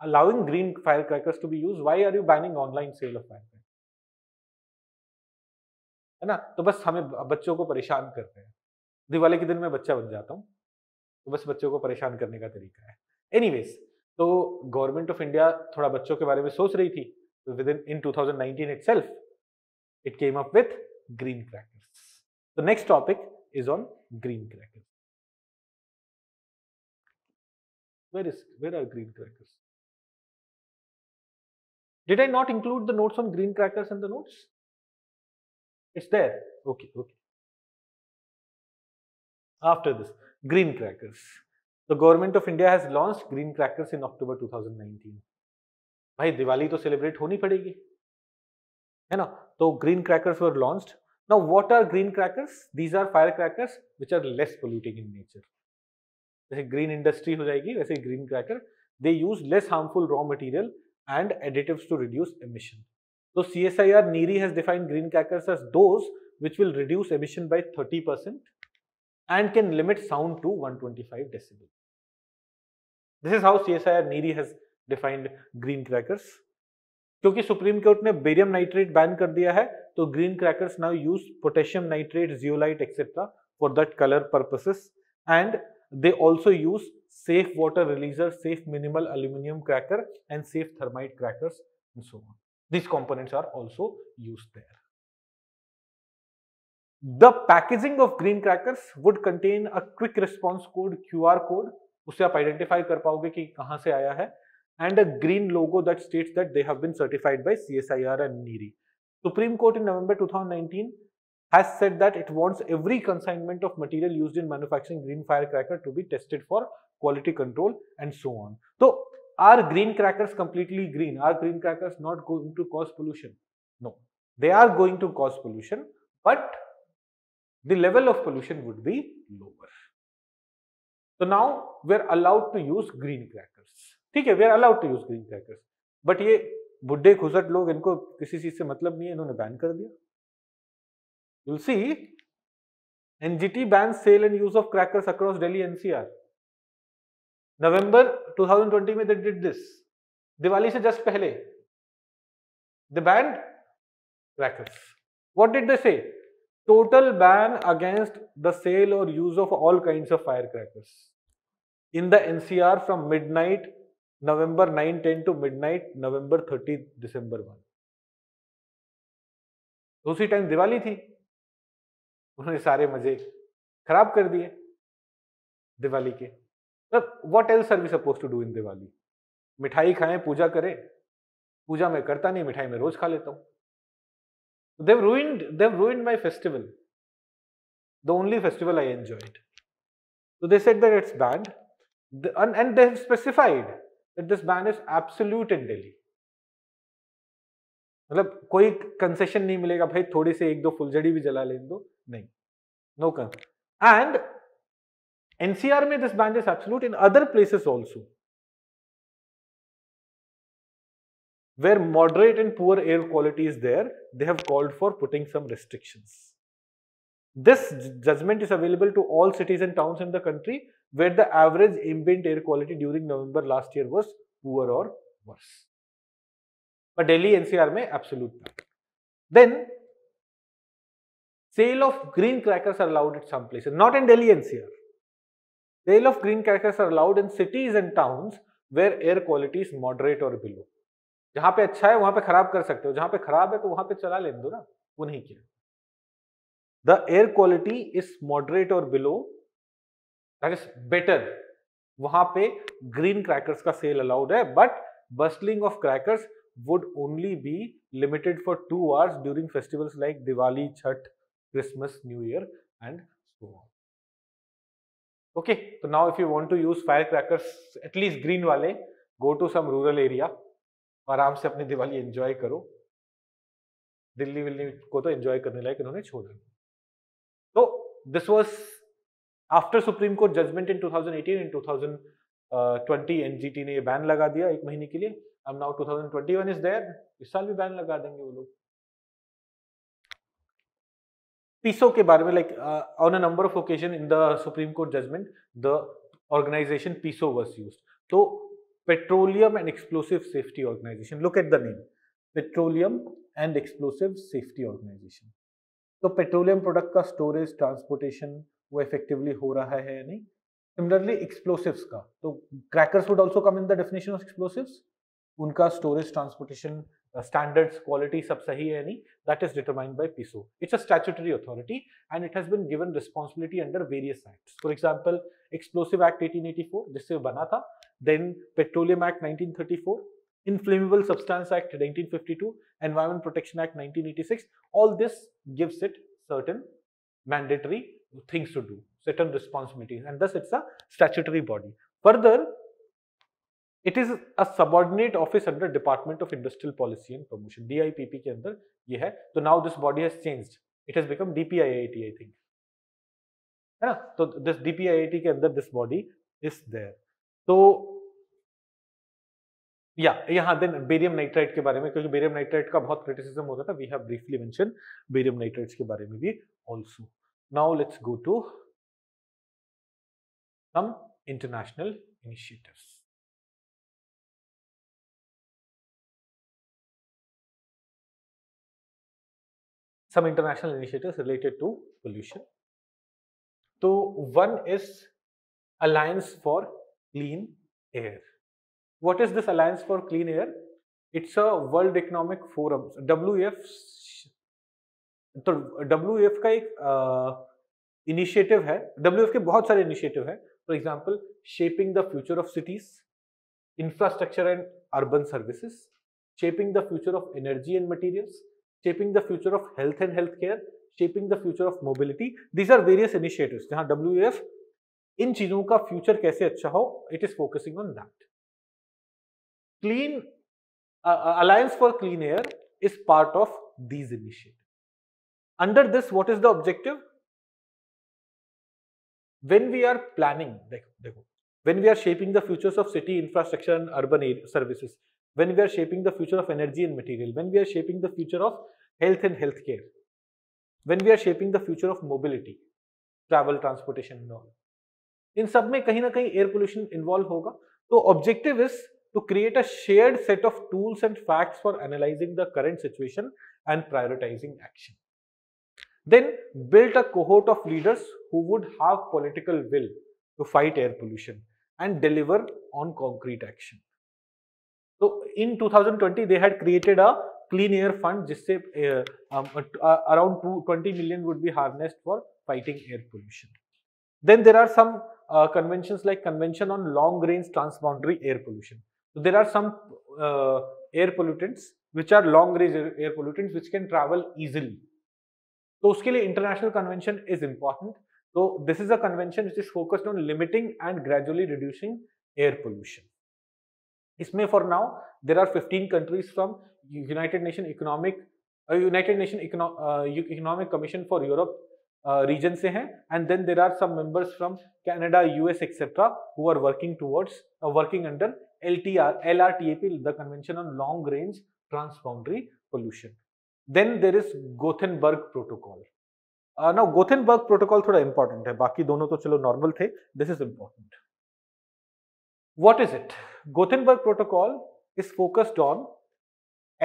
allowing green firecrackers to be used, why are you banning online sale of firecrackers? है ना, तो बस हमें बच्चों को परेशान करते हैं। दिवाली के दिन मैं बच्चा बन जाता हूँ, तो बस बच्चों को परेशान करने का तरीका है। एनीवेज, तो गवर्नमेंट ऑफ इंडिया थोड़ा बच्चों के बारे में सोच रही थी, तो within in two thousand nineteen itself it came up with green crackers. The next topic is on green crackers. Where is where are green crackers? Did I not include the notes on green crackers in the notes? It's there, okay okay. After this, green crackers. The government of India has launched green crackers in October two thousand nineteen. भाई दिवाली तो celebrate होनी पड़ेगी, है ना? तो green crackers were launched. Now, what are green crackers? These are firecrackers which are less polluting in nature. जैसे green industry हो जाएगी, वैसे green cracker. They use less harmful raw material and additives to reduce emission. So C S I R NEERI has defined green crackers as those which will reduce emission by thirty percent. And can limit sound to one twenty-five decibel. This is how C S I R NEERI has defined green crackers. क्योंकि Supreme Court ने barium nitrate ban कर दिया है, तो green crackers now use potassium nitrate, zeolite etcetera for that colour purposes, and they also use safe water releaser, safe minimal aluminium cracker and safe thermite crackers and so on. These components are also used there. The packaging of green crackers would contain a quick response code, Q R code, उससे आप identify कर पाओगे कि कहाँ से आया है, and a green logo that states that they have been certified by C S I R and NEERI. Supreme Court in November two thousand nineteen has said that it wants every consignment of material used in manufacturing green firecracker to be tested for quality control and so on. So, are green crackers completely green? Are green crackers not going to cause pollution? No, they are going to cause pollution, but the level of pollution would be lower. So now we are allowed to use green crackers. ठीक है, we are allowed to use green crackers. But ये बुड्ढे घुसट लोग, इनको किसी चीज से मतलब नहीं है, इन्होंने बैन कर दिया. You'll see N G T bans sale and use of crackers across Delhi N C R. November two thousand twenty में they did this. दिवाली से just पहले they banned crackers. What did they say? Total ban against the sale or use of all kinds of firecrackers in the N C R from midnight November nine ten to midnight November thirty December one. तो उसी time Diwali थी, उन्होंने सारे मजे खराब कर दिए दिवाली के. What else are we supposed to do in Diwali? मिठाई खाएं, पूजा करें. पूजा मैं करता नहीं, मिठाई मैं रोज खा लेता हूँ. They've ruined, they've ruined my festival, the only festival I enjoyed. So they said that it's banned, the, and, and they have specified that this ban is absolute in Delhi. मतलब कोई concession नहीं मिलेगा, भाई थोड़ी से एक दो फुलझड़ी भी जला लेने दो, नहीं, no concession. And N C R में this ban is absolute, in other places also, where moderate and poor air quality is there, they have called for putting some restrictions. This judgment is available to all cities and towns in the country where the average ambient air quality during November last year was poor or worse. But Delhi N C R mein absolute ban. Then sale of green crackers are allowed at some places, not in Delhi N C R. Sale of green carriers are allowed in cities and towns where air quality is moderate or below. जहां पे अच्छा है वहां पे खराब कर सकते हो, जहां पे खराब है तो वहां पे चला लेने दो ना, वो नहीं किया. The air quality is moderate or below, that is better. वहां पे green crackers का sale allowed है, but bustling of crackers would only be limited for two hours during festivals like Diwali, Chhath, Christmas, New Year, and so on. Okay, so now if you want to use firecrackers, at least green वाले, go to some rural area. आराम से अपनी Diwali enjoy करो. Delhi Willey को तो enjoy करने लायक इन्होंने छोड़ा. तो this was after Supreme Court judgement in twenty eighteen. In twenty twenty NGT ने ये बैन लगा दिया एक महीने के लिए. अब now twenty twenty one is there, इस साल भी बैन लगा देंगे वो लोग. पीसो के बारे में like on a number of occasion in the Supreme Court judgement the organization PESO was used. तो Petroleum and Explosive Safety Organization, look at the name, Petroleum and Explosive Safety Organization. तो petroleum product का storage, transportation वो effectively हो रहा है या नहीं. Similarly explosives का, तो crackers would also come in the definition of explosives. उनका स्टोरेज, ट्रांसपोर्टेशन, स्टैंडर्ड्स, क्वालिटी सब सही है या नहीं, that is determined by PESO. It's a statutory authority and it has been given responsibility under various acts. For example explosive act eighteen eighty four जिससे बना था, then Petroleum Act nineteen thirty-four, Inflammable Substance Act nineteen fifty-two, Environment Protection Act nineteen eighty-six. All this gives it certain mandatory things to do, certain responsibilities, and thus it's a statutory body. Further, it is a subordinate office under Department of Industrial Policy and Promotion, D I P P के अंदर ये है. So now this body has changed. It has become D P I I T, I think. है ना? तो this D P I I T के अंदर this body is there. तो या यहाँ देन बेरियम नाइट्राइट के बारे में, क्योंकि बेरियम नाइट्राइट का बहुत क्रिटिसिज्म होता था, we have briefly mention barium nitrites के बारे में भी also. Now let's go to some international initiatives. Some international initiatives related to pollution. तो one is alliance for Clean Air. What is this Alliance for Clean Air? It's a World Economic Forum, W E F. तो W E F का एक initiative है. W E F के बहुत सारे initiative हैं. For example shaping the future of cities, infrastructure and urban services, shaping the future of energy and materials, shaping the future of health and health care, shaping the future of mobility. These are various initiatives जहां W E F इन चीजों का future कैसे अच्छा हो, it is focusing on that. Clean alliance for clean air is part of these initiative. Under this what is the objective? When we are planning, देखो देखो when we are shaping the futures of city infrastructure and urban services, when we are shaping the future of energy and material, when we are shaping the future of health and health care, when we are shaping the future of mobility, travel, transportation and all, इन सब में कहीं ना कहीं air pollution involve होगा. तो objective is to create a shared set of tools and facts for analysing the current situation and prioritising action. Then build a cohort of leaders who would have political will to fight air pollution and deliver on concrete action. तो in twenty twenty they had created a clean air fund जिससे around twenty million would be harnessed for fighting air pollution. Then there are some uh, conventions like Convention on Long-Range Transboundary Air Pollution. So there are some uh, air pollutants which are long-range air pollutants which can travel easily. So उसके लिए international convention is important. So this is a convention which is focused on limiting and gradually reducing air pollution. इसमें for now there are fifteen countries from United Nations Economic uh, United Nations Econo uh, Economic Commission for Europe region uh, से हैं, and then there are some members from Canada, US etcetera who are working towards working under LTR LRTAP, the convention on long range transboundary pollution. Then there is Gothenburg protocol. Now Gothenburg protocol थोड़ा important है, बाकी दोनों तो चलो normal थे, this is important. What is it? Gothenburg protocol is focused on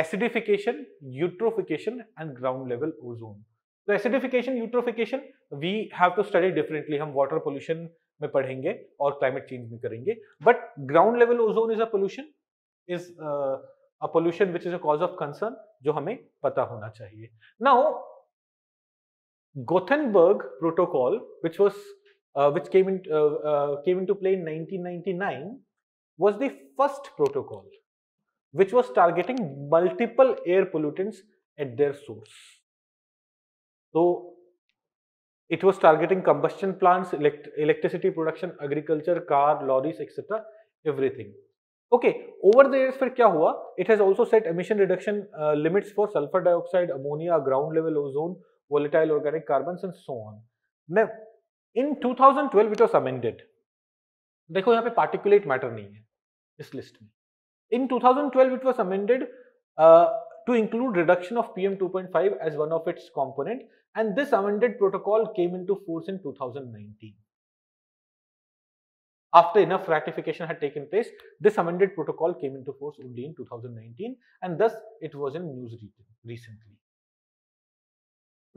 acidification, eutrophication and ground level ozone. तो acidification, eutrophication we have to study differently. हम water pollution में पढ़ेंगे और क्लाइमेट चेंज में करेंगे. But ground level ozone is a pollution is a pollution which is a cause of concern, जो हमें पता होना चाहिए. Now Gothenburg Protocol, which was uh, which came in uh, uh, came into play in nineteen ninety-nine, was the first protocol which was targeting multiple air pollutants at their source. So it was targeting combustion plants, elect electricity production, agriculture, car, lorries, et cetera. Everything. Okay. Over the years, फिर क्या हुआ? It has also set emission reduction uh, limits for sulfur dioxide, ammonia, ground level ozone, volatile organic carbons and so on. Now, in twenty twelve it was amended. देखो यहाँ पे particulate matter नहीं है इस list में. In twenty twelve it was amended uh, to include reduction of P M two point five as one of its component, and this amended protocol came into force in two thousand nineteen. After enough ratification had taken place, this amended protocol came into force only in two thousand nineteen, and thus it was in news recently.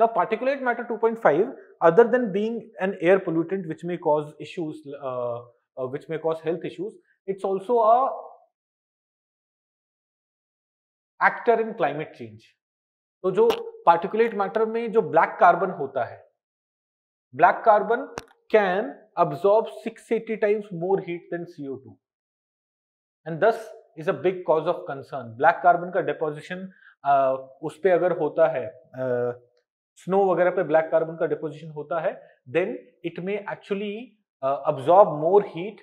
Now, particulate matter two point five, other than being an air pollutant which may cause issues, uh, uh, which may cause health issues, it's also a actor in climate change. तो जो particulate matter में जो black carbon होता है, black carbon can absorb six hundred eighty times more heat than C O two, and thus is a big cause of concern. Black carbon का deposition uh, उस पे अगर होता है uh, स्नो वगैरह पे ब्लैक कार्बन का डिपोजिशन होता है, then it may actually absorb more heat,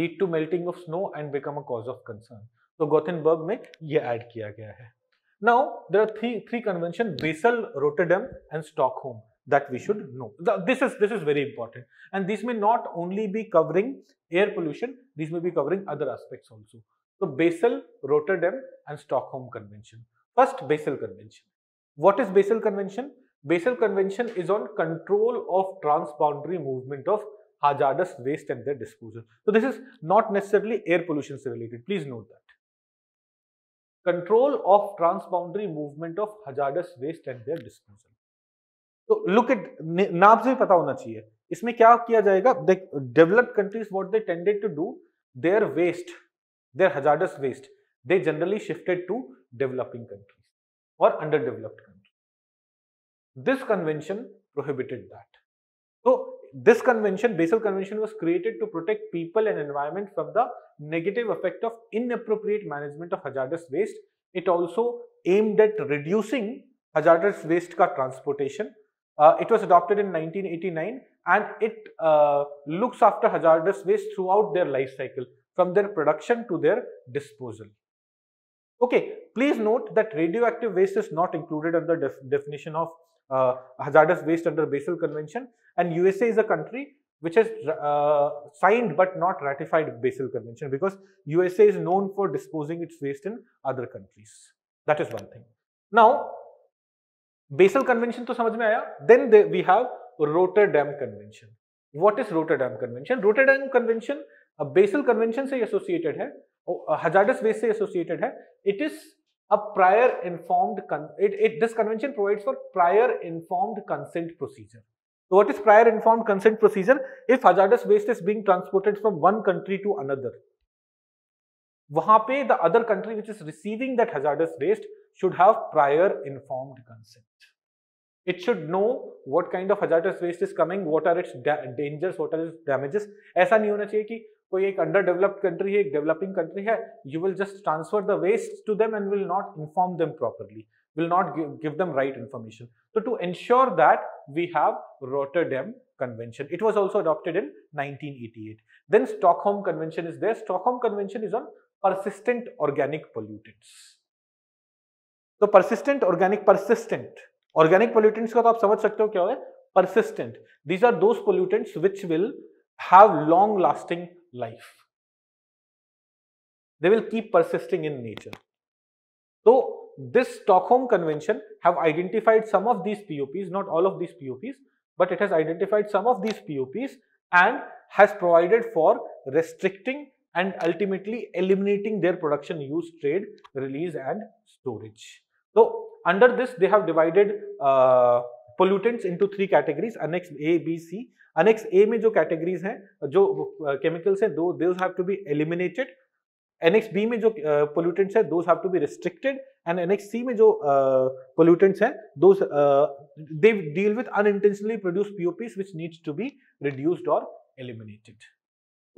lead to melting of snow and become a cause of concern. तो गोथेनबर्ग में ये ऐड किया गया है. Now there are three three convention, Basel, Rotterdam and Stockholm, that we should know. This is this is very important, and this may not only be covering air pollution, this may be covering other aspects also. तो Basel, Rotterdam and Stockholm convention. First, Basel convention. What is Basel convention? Basel Convention is on control of transboundary movement of hazardous waste and their disposal. So this is not necessarily air pollution related. Please note that. Control of transboundary movement of hazardous waste and their disposal. So look at नाम से भी पता होना चाहिए. इसमें क्या किया जाएगा? Developed countries, what they tended to do, their waste, their hazardous waste, they generally shifted to developing countries or underdeveloped countries. This convention prohibited that. So this convention, Basel Convention, was created to protect people and environment from the negative effect of inappropriate management of hazardous waste. It also aimed at reducing hazardous waste ka transportation. Uh, it was adopted in nineteen eighty-nine, and it uh, looks after hazardous waste throughout their life cycle, from their production to their disposal. Okay, please note that radioactive waste is not included under def definition of Uh, hazardous waste under Basel Convention, and U S A is a country which has uh, signed but not ratified Basel Convention, because U S A is known for disposing its waste in other countries. That is one thing. Now, Basel Convention to samajh mein aaya. Then they, we have Rotterdam Convention. What is Rotterdam Convention? Rotterdam Convention, uh, Basel Convention se associated hai, uh, hazardous waste se associated hai. It is a prior informed con it, it this convention provides for prior informed consent procedure. So what is prior informed consent procedure? If hazardous waste is being transported from one country to another, wahan pe the other country which is receiving that hazardous waste should have prior informed consent. It should know what kind of hazardous waste is coming, what are its dangers, what are its damages. Aisa nahi hona chahiye ki कोई एक under developed country है, एक developing country है, you will just transfer the waste to them and will not inform them properly, will not give them right information. तो to ensure that we have Rotterdam convention. It was also adopted in nineteen eighty-eight. Then Stockholm convention is there. Stockholm convention is on persistent organic pollutants. तो persistent organic persistent organic pollutants का तो आप समझ सकते हो क्या है, persistent. These are those pollutants which will have long lasting life, they will keep persisting in nature. So this Stockholm Convention have identified some of these P O Ps, not all of these P O Ps, but it has identified some of these P O Ps and has provided for restricting and ultimately eliminating their production, use, trade, release and storage. So under this they have divided uh, pollutants into three categories, Annex A, B, C. Annex A में जो categories हैं जो chemicals हैं दो those have to be eliminated, annex B में जो pollutants हैं those have to be restricted and annex C में जो पोल्यूटेंट्स हैं those they deal with unintentionally produced POPs which needs to be reduced और एलिमिनेटेड.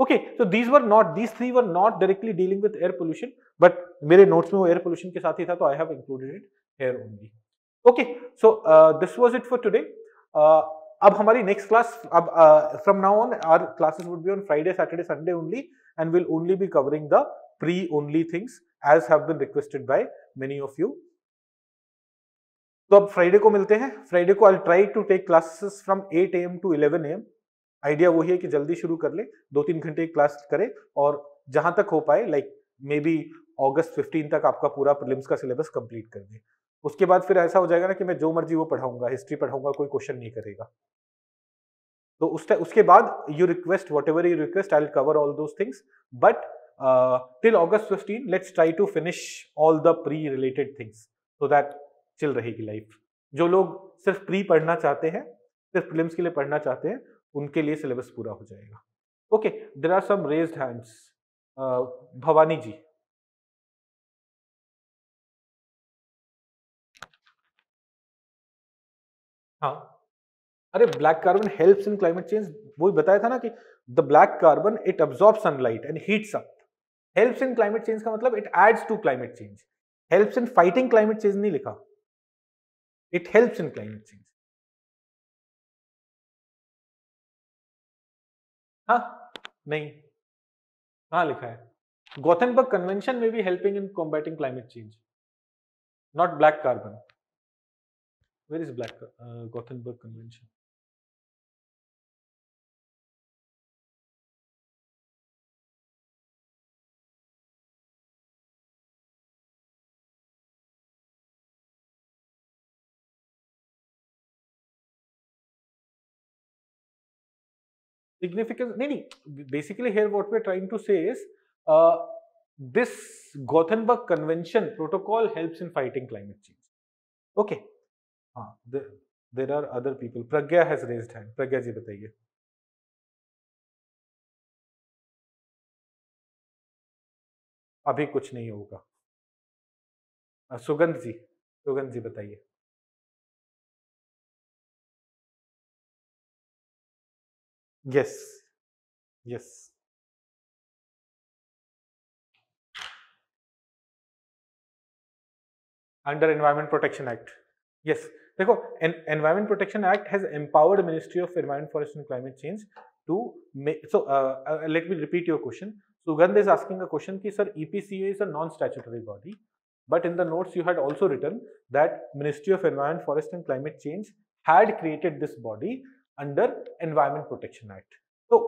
ओके, तो these were not these three were not directly dealing with air pollution, but मेरे notes में वो air pollution के साथ ही था तो I have included it here only. Okay, so this was it for today. अब हमारी नेक्स्ट क्लास, अब from now on our classes would be on Friday, Saturday, Sunday only and will only be covering the pre only things as have been requested by many of you. तो अब Friday को मिलते हैं. Friday को I try to take classes from eight A M to eleven A M. Idea वही है कि जल्दी शुरू कर ले, दो तीन घंटे क्लास करें और जहां तक हो पाए लाइक मे बी अगस्त फिफ्टीन तक आपका पूरा प्रीलिम्स का सिलेबस कंप्लीट कर दें. उसके बाद फिर ऐसा हो जाएगा ना कि मैं जो मर्जी वो पढ़ाऊंगा, हिस्ट्री पढ़ाऊंगा, कोई क्वेश्चन नहीं करेगा. तो उस उसके बाद you request whatever you request I will cover all those things, but Uh, till August fifteenth, let's try to finish all the pre-related things so that chill रहेगी life. जो लोग सिर्फ pre पढ़ना चाहते हैं, सिर्फ prelims के लिए पढ़ना चाहते हैं, उनके लिए syllabus पूरा हो जाएगा. Okay, there are some raised hands. Uh, Bhavani ji. हाँ, अरे black carbon helps in climate change. वो बताया था ना कि the black carbon it absorbs sunlight and heats up. Helps in climate change का मतलब it adds to climate change. Helps in fighting climate change नहीं लिखा, it helps in climate change. हाँ नहीं, हाँ लिखा है गोथेनबर्ग कन्वेंशन में भी helping in combating climate change, not black carbon. Where is black Gothenburg convention? Significance? नहीं नहीं, basically here what we are trying to say is uh, this Gothenburg Convention protocol helps in fighting climate change. Okay, हाँ, there, there are other people. Pragya has raised hand. Pragya जी बताइए. अभी कुछ नहीं होगा. सुगंध जी, सुगंध जी बताइए. Yes, yes. Under Environment Protection Act. Yes. देखो, en Environment Protection Act has empowered Ministry of Environment, Forest and Climate Change to make. So uh, uh, let me repeat your question. Sugandh is asking a question कि sir E P C A is a non-statutory body, but in the notes you had also written that Ministry of Environment, Forest and Climate Change had created this body under Environment Protection Act. So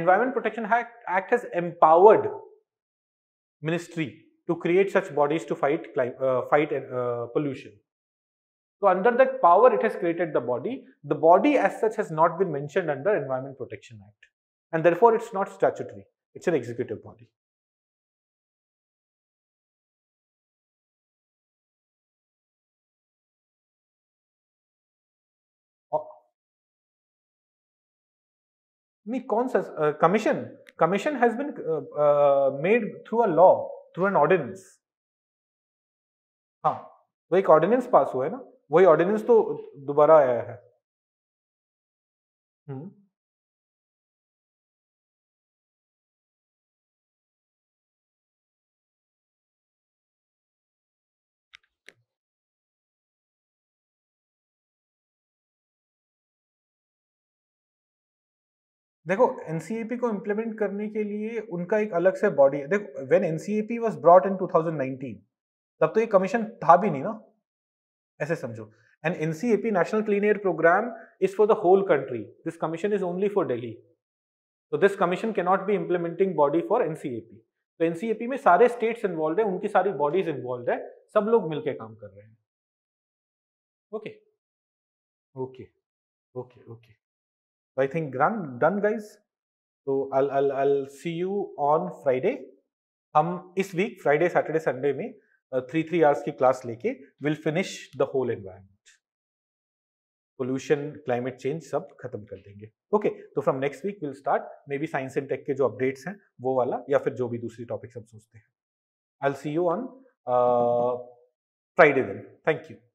Environment Protection Act, Act has empowered ministry to create such bodies to fight uh, fight uh, pollution. So under that power it has created the body. The body as such has not been mentioned under Environment Protection Act and therefore it's not statutory, it's an executive body. नहीं, कौन सा commission? Commission has been made through a law, through an ordinance. हाँ, वो एक ordinance पास हुआ है ना, वही ऑर्डिनेंस तो दोबारा आया है. हम्म, देखो एनसीएपी को इम्प्लीमेंट करने के लिए उनका एक अलग से बॉडी है. देखो when NCAP was brought in two thousand nineteen, तब तो ये कमीशन था भी नहीं ना, ऐसे समझो. And NCAP national clean air programme is for the whole country, this commission is only for Delhi. तो this commission can not be implementing body for NCAP. तो एनसीएपी में सारे स्टेट्स इन्वॉल्व है, उनकी सारी बॉडीज इन्वॉल्व है, सब लोग मिलकर काम कर रहे हैं. Okay okay okay okay. I think done, done guys. So I'll I'll I'll see you on Friday. हम इस वीक Friday, Saturday, Sunday में uh, three three hours की क्लास लेके we'll finish the whole environment. Pollution, climate change सब खत्म कर देंगे। ओके, तो from next week will start may be science and tech के जो अपडेट्स हैं वो वाला, या फिर जो भी दूसरी टॉपिक्स हम सोचते हैं। I will see you on Friday then. Thank you.